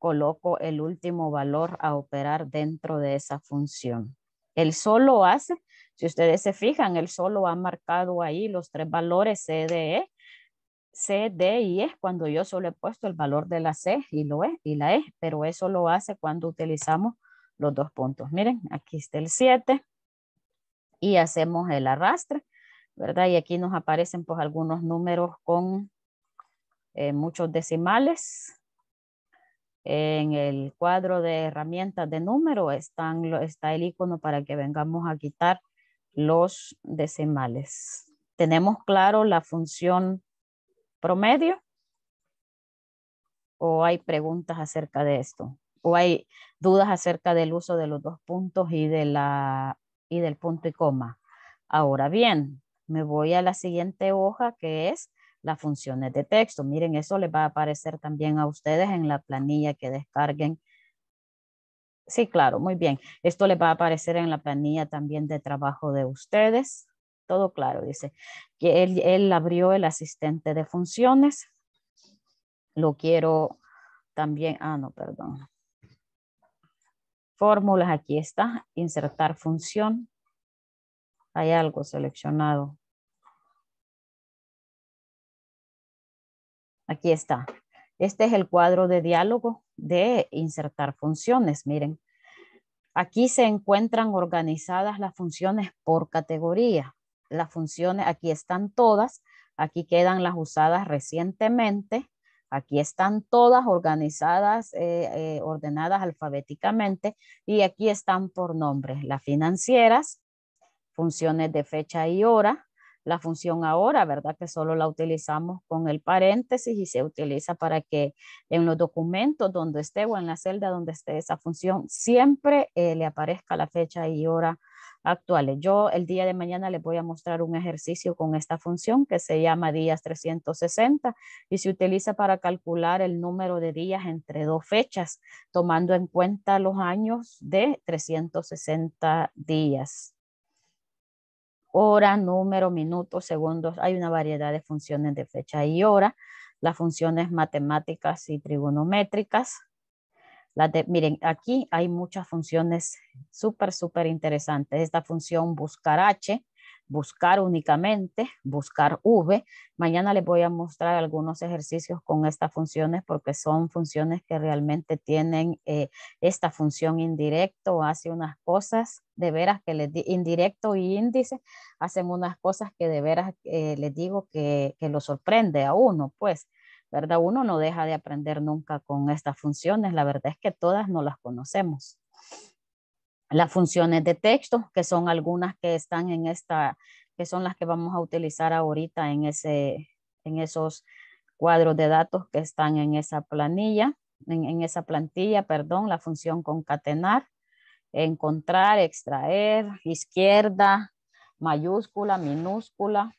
coloco el último valor a operar dentro de esa función. Él solo hace, si ustedes se fijan, él solo ha marcado ahí los tres valores C, D, E. C, D y E, cuando yo solo he puesto el valor de la C y, lo e, y la E, pero eso lo hace cuando utilizamos los dos puntos. Miren, aquí está el siete y hacemos el arrastre, ¿verdad? Y aquí nos aparecen pues algunos números con eh, muchos decimales En el cuadro de herramientas de número están, está el icono para que vengamos a quitar los decimales. ¿Tenemos claro la función promedio? ¿O hay preguntas acerca de esto? ¿O hay dudas acerca del uso de los dos puntos y, de la, y del punto y coma? Ahora bien, me voy a la siguiente hoja que es las funciones de texto. Miren, eso les va a aparecer también a ustedes en la planilla que descarguen. Sí, claro, muy bien. Esto les va a aparecer en la planilla también de trabajo de ustedes. Todo claro, dice. Que él, él abrió el asistente de funciones. Lo quiero también, ah, no, perdón. Fórmulas, aquí está. Insertar función. Hay algo seleccionado. Aquí está. Este es el cuadro de diálogo de insertar funciones. Miren, aquí se encuentran organizadas las funciones por categoría. Las funciones, aquí están todas. Aquí quedan las usadas recientemente. Aquí están todas organizadas, eh, eh, ordenadas alfabéticamente. Y aquí están por nombres. Las financieras, funciones de fecha y hora. La función ahora, ¿verdad? Que solo la utilizamos con el paréntesis y se utiliza para que en los documentos donde esté o en la celda donde esté esa función, siempre eh, le aparezca la fecha y hora actuales. Yo el día de mañana les voy a mostrar un ejercicio con esta función que se llama días trescientos sesenta y se utiliza para calcular el número de días entre dos fechas, tomando en cuenta los años de trescientos sesenta días. Hora, número, minutos, segundos. Hay una variedad de funciones de fecha y hora. Las funciones matemáticas y trigonométricas. Las de, miren, aquí hay muchas funciones súper, súper interesantes. Esta función buscar H, buscar únicamente, buscar V. Mañana les voy a mostrar algunos ejercicios con estas funciones porque son funciones que realmente tienen eh, esta función indirecto, hace unas cosas de veras que les di, indirecto y índice, hacen unas cosas que de veras eh, les digo que, que lo sorprende a uno, pues, ¿verdad? Uno no deja de aprender nunca con estas funciones, la verdad es que todas no las conocemos. Las funciones de texto, que son algunas que están en esta, que son las que vamos a utilizar ahorita en, ese, en esos cuadros de datos que están en esa planilla, en, en esa plantilla, perdón, la función concatenar, encontrar, extraer, izquierda, mayúscula, minúscula,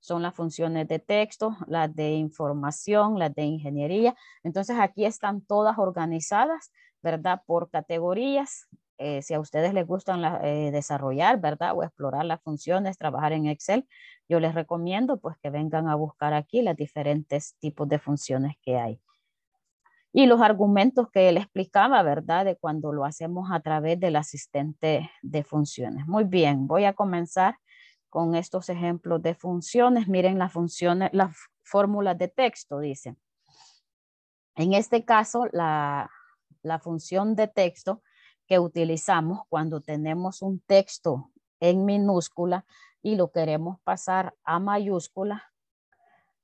son las funciones de texto, las de información, las de ingeniería. Entonces aquí están todas organizadas, ¿verdad? Por categorías. Eh, si a ustedes les gustan la, eh, desarrollar, ¿verdad? O explorar las funciones, trabajar en Excel, yo les recomiendo pues que vengan a buscar aquí los diferentes tipos de funciones que hay. Y los argumentos que él explicaba, ¿verdad? De cuando lo hacemos a través del asistente de funciones. Muy bien, voy a comenzar con estos ejemplos de funciones. Miren las funciones, las fórmulas de texto, dicen. En este caso, la, la función de texto que utilizamos cuando tenemos un texto en minúscula y lo queremos pasar a mayúscula,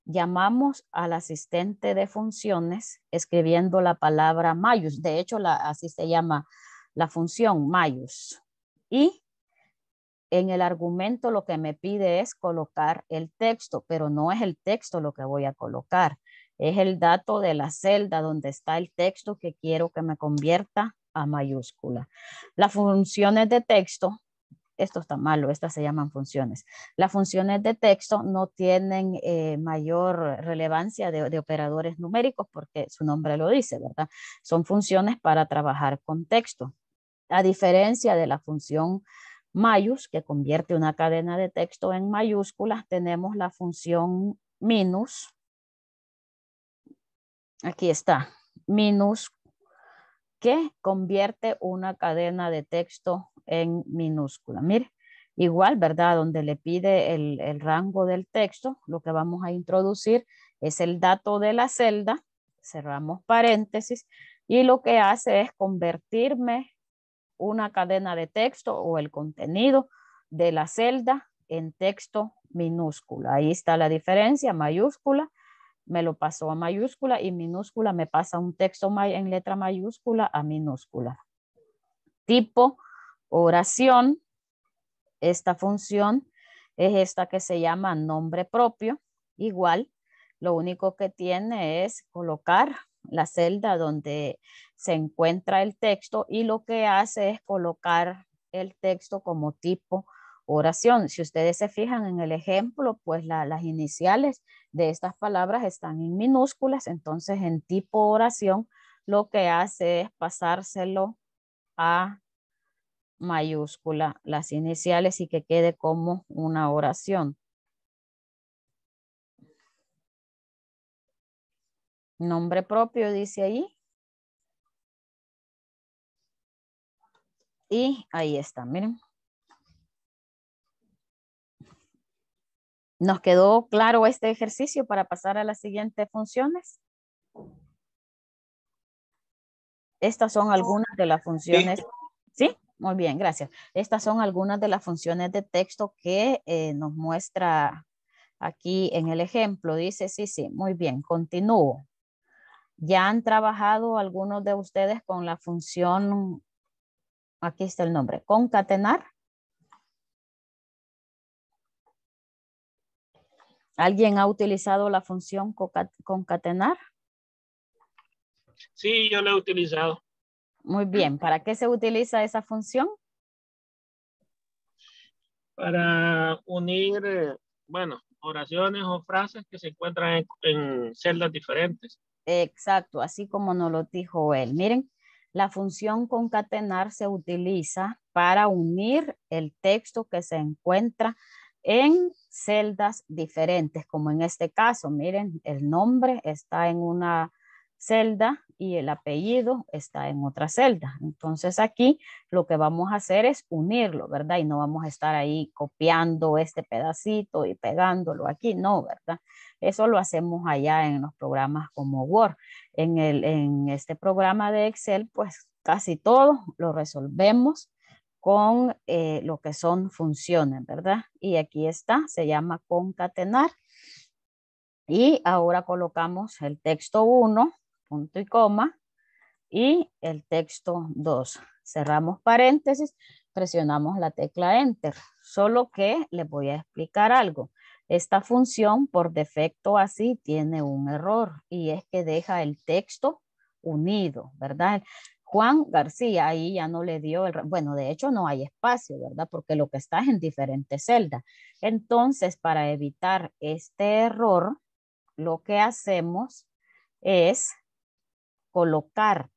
llamamos al asistente de funciones escribiendo la palabra mayús. De hecho, la, así se llama la función mayús. Y en el argumento lo que me pide es colocar el texto, pero no es el texto lo que voy a colocar. Es el dato de la celda donde está el texto que quiero que me convierta a mayúscula. Las funciones de texto, esto está malo, estas se llaman funciones. Las funciones de texto no tienen eh, mayor relevancia de, de operadores numéricos porque su nombre lo dice, ¿verdad? Son funciones para trabajar con texto. A diferencia de la función mayús, que convierte una cadena de texto en mayúsculas, tenemos la función minus. Aquí está, minus, que convierte una cadena de texto en minúscula. Mire, igual, ¿verdad? Donde le pide el, el rango del texto, lo que vamos a introducir es el dato de la celda, cerramos paréntesis, y lo que hace es convertirme una cadena de texto o el contenido de la celda en texto minúscula. Ahí está la diferencia, mayúscula me lo pasó a mayúscula y minúscula me pasa un texto en letra mayúscula a minúscula. Tipo oración. Esta función es esta que se llama nombre propio. Igual, lo único que tiene es colocar la celda donde se encuentra el texto y lo que hace es colocar el texto como tipo oración. Si ustedes se fijan en el ejemplo, pues la, las iniciales de estas palabras están en minúsculas, entonces en tipo oración lo que hace es pasárselo a mayúscula, las iniciales, y que quede como una oración. Nombre propio dice ahí. Y ahí está, miren. ¿Nos quedó claro este ejercicio para pasar a las siguientes funciones? Estas son algunas de las funciones. Sí, ¿sí? Muy bien, gracias. Estas son algunas de las funciones de texto que eh, nos muestra aquí en el ejemplo. Dice, sí, sí, muy bien, continúo. ¿Ya han trabajado algunos de ustedes con la función, aquí está el nombre, concatenar? ¿Alguien ha utilizado la función concatenar? Sí, yo la he utilizado. Muy bien, ¿para qué se utiliza esa función? Para unir, bueno, oraciones o frases que se encuentran en, en celdas diferentes. Exacto, así como nos lo dijo él. Miren, la función concatenar se utiliza para unir el texto que se encuentra en celdas diferentes, como en este caso. Miren, el nombre está en una celda y el apellido está en otra celda. Entonces aquí lo que vamos a hacer es unirlo, ¿verdad? Y no vamos a estar ahí copiando este pedacito y pegándolo aquí, no, ¿verdad? Eso lo hacemos allá en los programas como Word. En, el, en este programa de Excel, pues casi todo lo resolvemos con eh, lo que son funciones, ¿verdad? Y aquí está, se llama concatenar. Y ahora colocamos el texto uno, punto y coma, y el texto dos. Cerramos paréntesis, presionamos la tecla Enter. Solo que les voy a explicar algo. Esta función por defecto así tiene un error y es que deja el texto unido, ¿verdad? Juan García, ahí ya no le dio, el, bueno, de hecho no hay espacio, ¿verdad? Porque lo que está es en diferentes celdas. Entonces, para evitar este error, lo que hacemos es colocar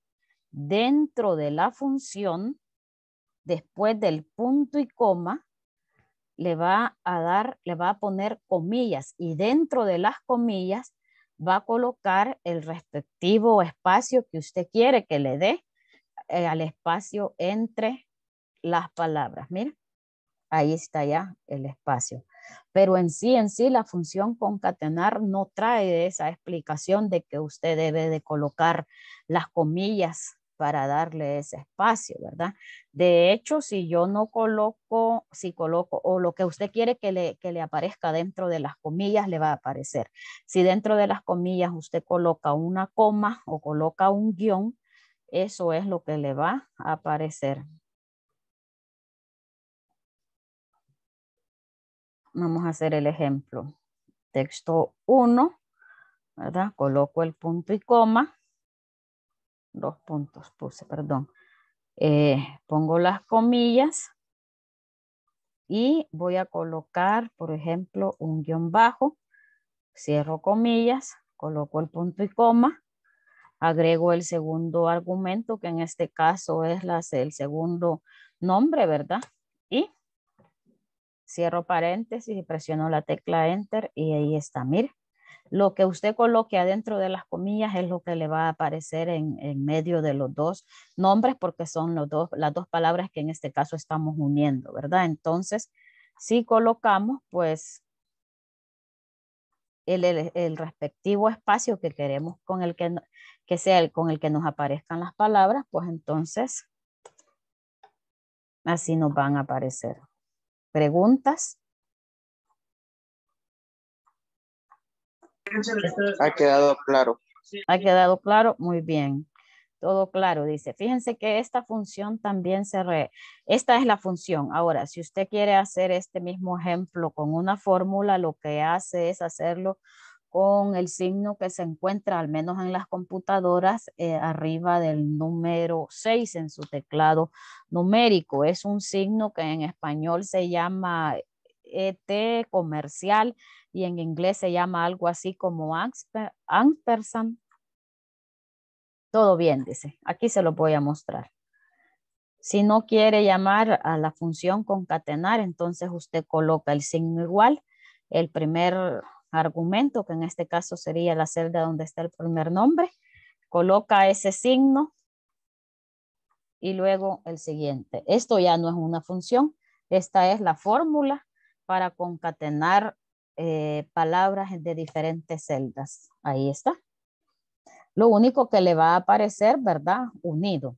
dentro de la función, después del punto y coma, le va a dar, le va a poner comillas, y dentro de las comillas va a colocar el respectivo espacio que usted quiere que le dé eh, al espacio entre las palabras. Mira, ahí está ya el espacio. Pero en sí, en sí, la función concatenar no trae esa explicación de que usted debe de colocar las comillas para darle ese espacio, ¿verdad? De hecho, si yo no coloco, si coloco, o lo que usted quiere que le, que le aparezca dentro de las comillas, le va a aparecer. Si dentro de las comillas usted coloca una coma o coloca un guión, eso es lo que le va a aparecer. Vamos a hacer el ejemplo. Texto uno, ¿verdad? Coloco el punto y coma. Dos puntos puse, perdón. Eh, pongo las comillas y voy a colocar, por ejemplo, un guión bajo. Cierro comillas, coloco el punto y coma. Agrego el segundo argumento, que en este caso es las, el segundo nombre, ¿verdad? Y cierro paréntesis y presiono la tecla Enter y ahí está, mire. Lo que usted coloque adentro de las comillas es lo que le va a aparecer en, en medio de los dos nombres, porque son los dos, las dos palabras que en este caso estamos uniendo, ¿verdad? Entonces, si colocamos, pues, el, el, el respectivo espacio que queremos con el que, que sea el con el que nos aparezcan las palabras, pues entonces, así nos van a aparecer. ¿Preguntas? Ha quedado claro. Ha quedado claro, muy bien. Todo claro, dice. Fíjense que esta función también se re... Esta es la función. Ahora, si usted quiere hacer este mismo ejemplo con una fórmula, lo que hace es hacerlo con el signo que se encuentra, al menos en las computadoras, eh, arriba del número seis en su teclado numérico. Es un signo que en español se llama E T comercial y en inglés se llama algo así como ampersand. Todo bien, dice. Aquí se lo voy a mostrar. Si no quiere llamar a la función concatenar, entonces usted coloca el signo igual. El primer argumento, que en este caso sería la celda donde está el primer nombre, coloca ese signo y luego el siguiente. Esto ya no es una función. Esta es la fórmula para concatenar eh, palabras de diferentes celdas. Ahí está. Lo único que le va a aparecer, ¿verdad? Unido.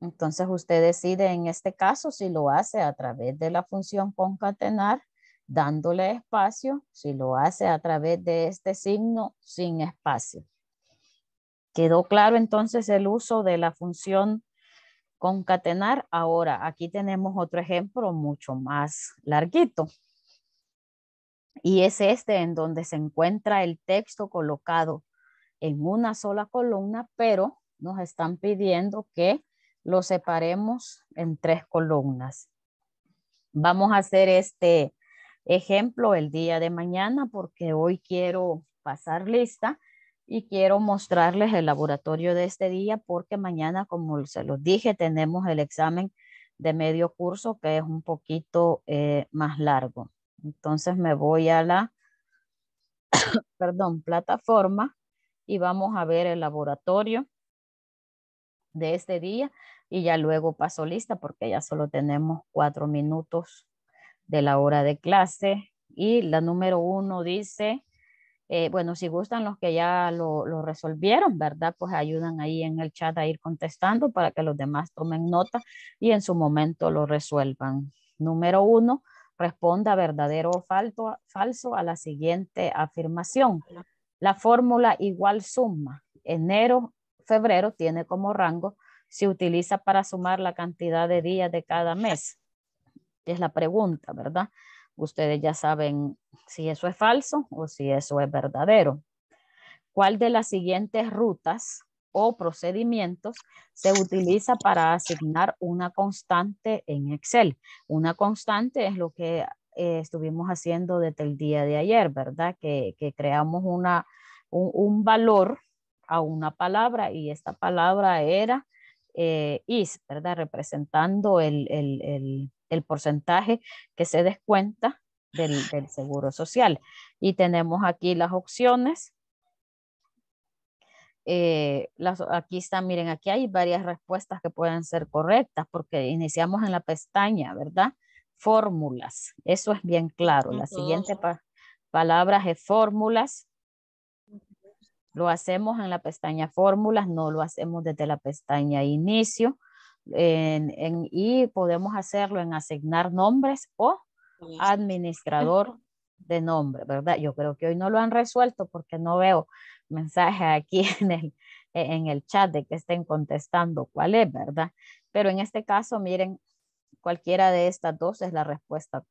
Entonces usted decide en este caso si lo hace a través de la función concatenar, dándole espacio, si lo hace a través de este signo sin espacio. ¿Quedó claro entonces el uso de la función concatenar? Ahora, aquí tenemos otro ejemplo mucho más larguito. Y es este en donde se encuentra el texto colocado en una sola columna, pero nos están pidiendo que lo separemos en tres columnas. Vamos a hacer este ejemplo el día de mañana porque hoy quiero pasar lista y quiero mostrarles el laboratorio de este día porque mañana, como se los dije, tenemos el examen de medio curso que es un poquito eh, más largo. Entonces me voy a la perdón, plataforma y vamos a ver el laboratorio de este día y ya luego paso lista porque ya solo tenemos cuatro minutos de la hora de clase. Y la número uno dice, eh, bueno, si gustan los que ya lo, lo resolvieron, ¿verdad? Pues ayudan ahí en el chat a ir contestando para que los demás tomen nota y en su momento lo resuelvan. Número uno, responda verdadero o falto, falso a la siguiente afirmación. La fórmula igual suma. Enero, febrero tiene como rango, se utiliza para sumar la cantidad de días de cada mes. Es la pregunta, ¿verdad? Ustedes ya saben si eso es falso o si eso es verdadero. ¿Cuál de las siguientes rutas o procedimientos se utiliza para asignar una constante en Excel? Una constante es lo que eh, estuvimos haciendo desde el día de ayer, ¿verdad? Que, que creamos una, un, un valor a una palabra y esta palabra era eh, is, ¿verdad? Representando el... el, el el porcentaje que se descuenta del, del seguro social. Y tenemos aquí las opciones. Eh, las, aquí están, miren, aquí hay varias respuestas que pueden ser correctas porque iniciamos en la pestaña, ¿verdad? Fórmulas. Eso es bien claro. La siguiente pa- palabra es fórmulas. Lo hacemos en la pestaña fórmulas, no lo hacemos desde la pestaña inicio. En, en, y podemos hacerlo en asignar nombres o administrador de nombre, ¿verdad? Yo creo que hoy no lo han resuelto porque no veo mensaje aquí en el, en el chat de que estén contestando cuál es, ¿verdad? Pero en este caso, miren, cualquiera de estas dos es la respuesta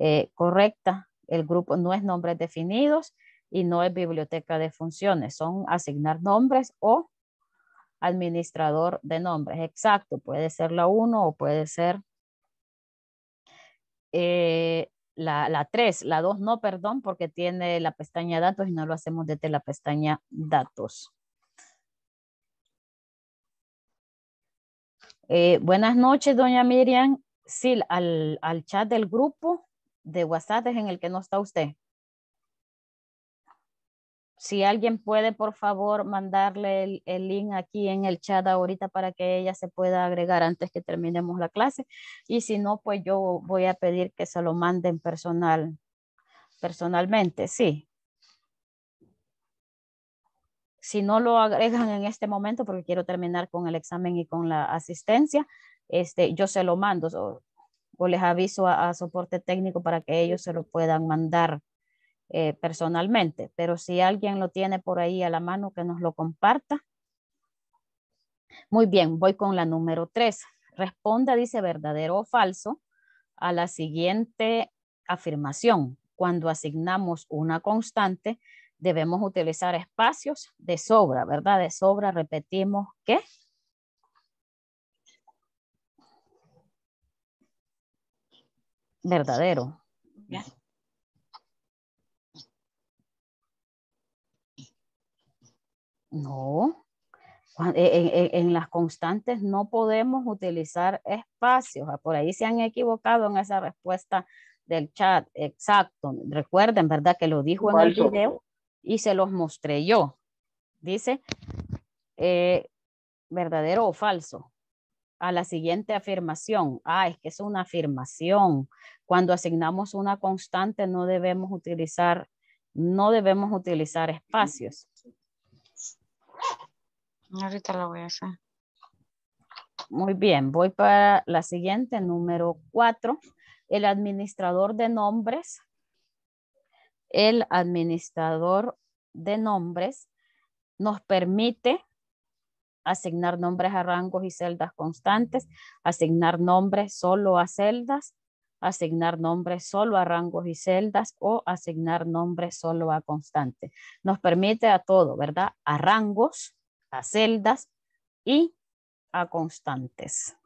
eh, correcta. El grupo no es nombres definidos y no es biblioteca de funciones, son asignar nombres o administrador de nombres, exacto, puede ser la uno o puede ser eh, la tres, la dos no, perdón, porque tiene la pestaña datos y no lo hacemos desde la pestaña datos. Eh, buenas noches, doña Miriam. Sí, al, al chat del grupo de WhatsApp es en el que no está usted. Si alguien puede, por favor, mandarle el, el link aquí en el chat ahorita para que ella se pueda agregar antes que terminemos la clase. Y si no, pues yo voy a pedir que se lo manden personal, personalmente, sí. Si no lo agregan en este momento, porque quiero terminar con el examen y con la asistencia, este, yo se lo mando o, o les aviso a, a soporte técnico para que ellos se lo puedan mandar eh, personalmente, pero si alguien lo tiene por ahí a la mano que nos lo comparta. Muy bien, voy con la número tres. Responda, dice, verdadero o falso a la siguiente afirmación. Cuando asignamos una constante, debemos utilizar espacios de sobra, ¿verdad? De sobra repetimos que... verdadero. Yeah. No. En, en, en las constantes no podemos utilizar espacios. Por ahí se han equivocado en esa respuesta del chat. Exacto. Recuerden, ¿verdad? Que lo dijo falso en el video y se los mostré yo. Dice, eh, verdadero o falso a la siguiente afirmación. Ah, es que es una afirmación. Cuando asignamos una constante no debemos utilizar, no debemos utilizar espacios. Ahorita lo voy a hacer. Muy bien, voy para la siguiente, número cuatro. El administrador de nombres. El administrador de nombres nos permite asignar nombres a rangos y celdas constantes, asignar nombres solo a celdas, asignar nombres solo a rangos y celdas o asignar nombres solo a constantes. Nos permite a todo, ¿verdad? A rangos, a celdas y a constantes.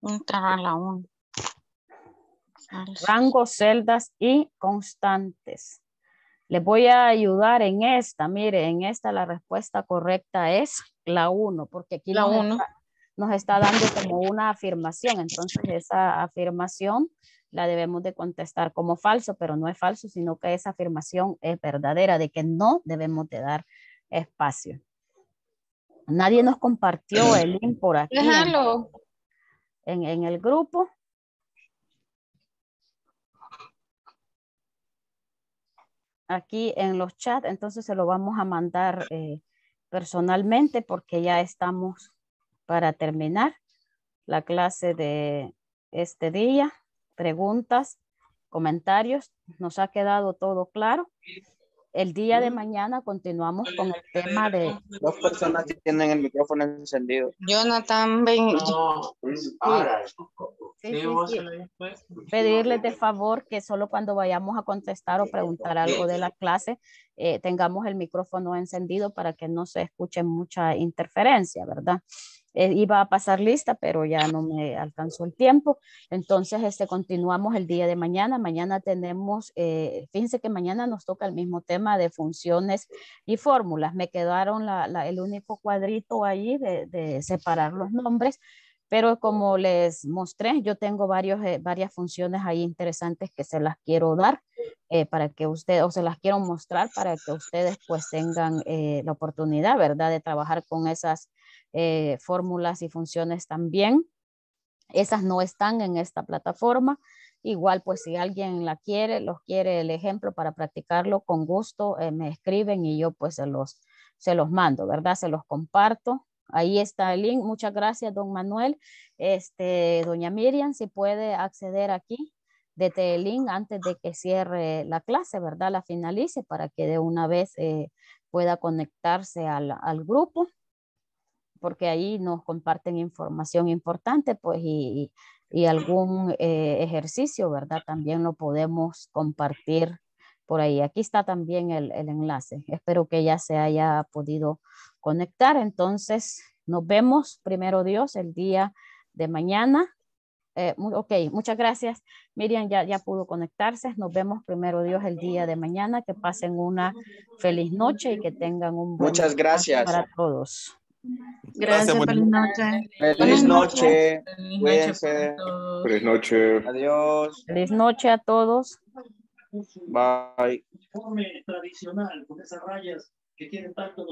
Entrar a la uno. Rangos, celdas y constantes. Les voy a ayudar en esta, mire, en esta la respuesta correcta es la uno, porque aquí la nos, uno. Está, nos está dando como una afirmación, entonces esa afirmación la debemos de contestar como falso, pero no es falso, sino que esa afirmación es verdadera, de que no debemos de dar espacio. Nadie nos compartió el link por aquí en, en, en el grupo. Aquí en los chats, entonces se lo vamos a mandar eh, personalmente porque ya estamos para terminar la clase de este día. Preguntas, comentarios, nos ha quedado todo claro. El día de mañana continuamos con el tema de... Dos personas que tienen el micrófono encendido. Jonathan, ven. No, pues, ahora. Sí, sí, sí. Pedirles de favor que solo cuando vayamos a contestar o preguntar algo de la clase, eh, tengamos el micrófono encendido para que no se escuche mucha interferencia, ¿verdad? Eh, iba a pasar lista, pero ya no me alcanzó el tiempo. Entonces, este, continuamos el día de mañana. Mañana tenemos, eh, fíjense que mañana nos toca el mismo tema de funciones y fórmulas. Me quedaron la, la, el único cuadrito ahí de, de separar los nombres, pero como les mostré, yo tengo varios, eh, varias funciones ahí interesantes que se las quiero dar eh, para que ustedes, o se las quiero mostrar para que ustedes pues tengan eh, la oportunidad, ¿verdad? De trabajar con esas Eh, fórmulas y funciones también. Esas no están en esta plataforma. Igual pues si alguien la quiere, los quiere el ejemplo para practicarlo, con gusto eh, me escriben y yo pues se los, se los mando, ¿verdad? Se los comparto. Ahí está el link. Muchas gracias, don Manuel. Este, doña Miriam, si puede acceder aquí desde el link antes de que cierre la clase, ¿verdad? La finalice para que de una vez eh, pueda conectarse al, al grupo, porque ahí nos comparten información importante, pues, y, y algún eh, ejercicio, ¿verdad? También lo podemos compartir por ahí. Aquí está también el, el enlace. Espero que ya se haya podido conectar. Entonces, nos vemos, primero Dios, el día de mañana. Eh, ok, muchas gracias. Miriam ya, ya pudo conectarse. Nos vemos, primero Dios, el día de mañana. Que pasen una feliz noche y que tengan un buen día. Muchas gracias para todos. Gracias, Gracias feliz noche. Feliz noche. Cuídense. Feliz noche. Adiós. Feliz noche a todos. Bye. Tradicional con esas rayas que tienen tanto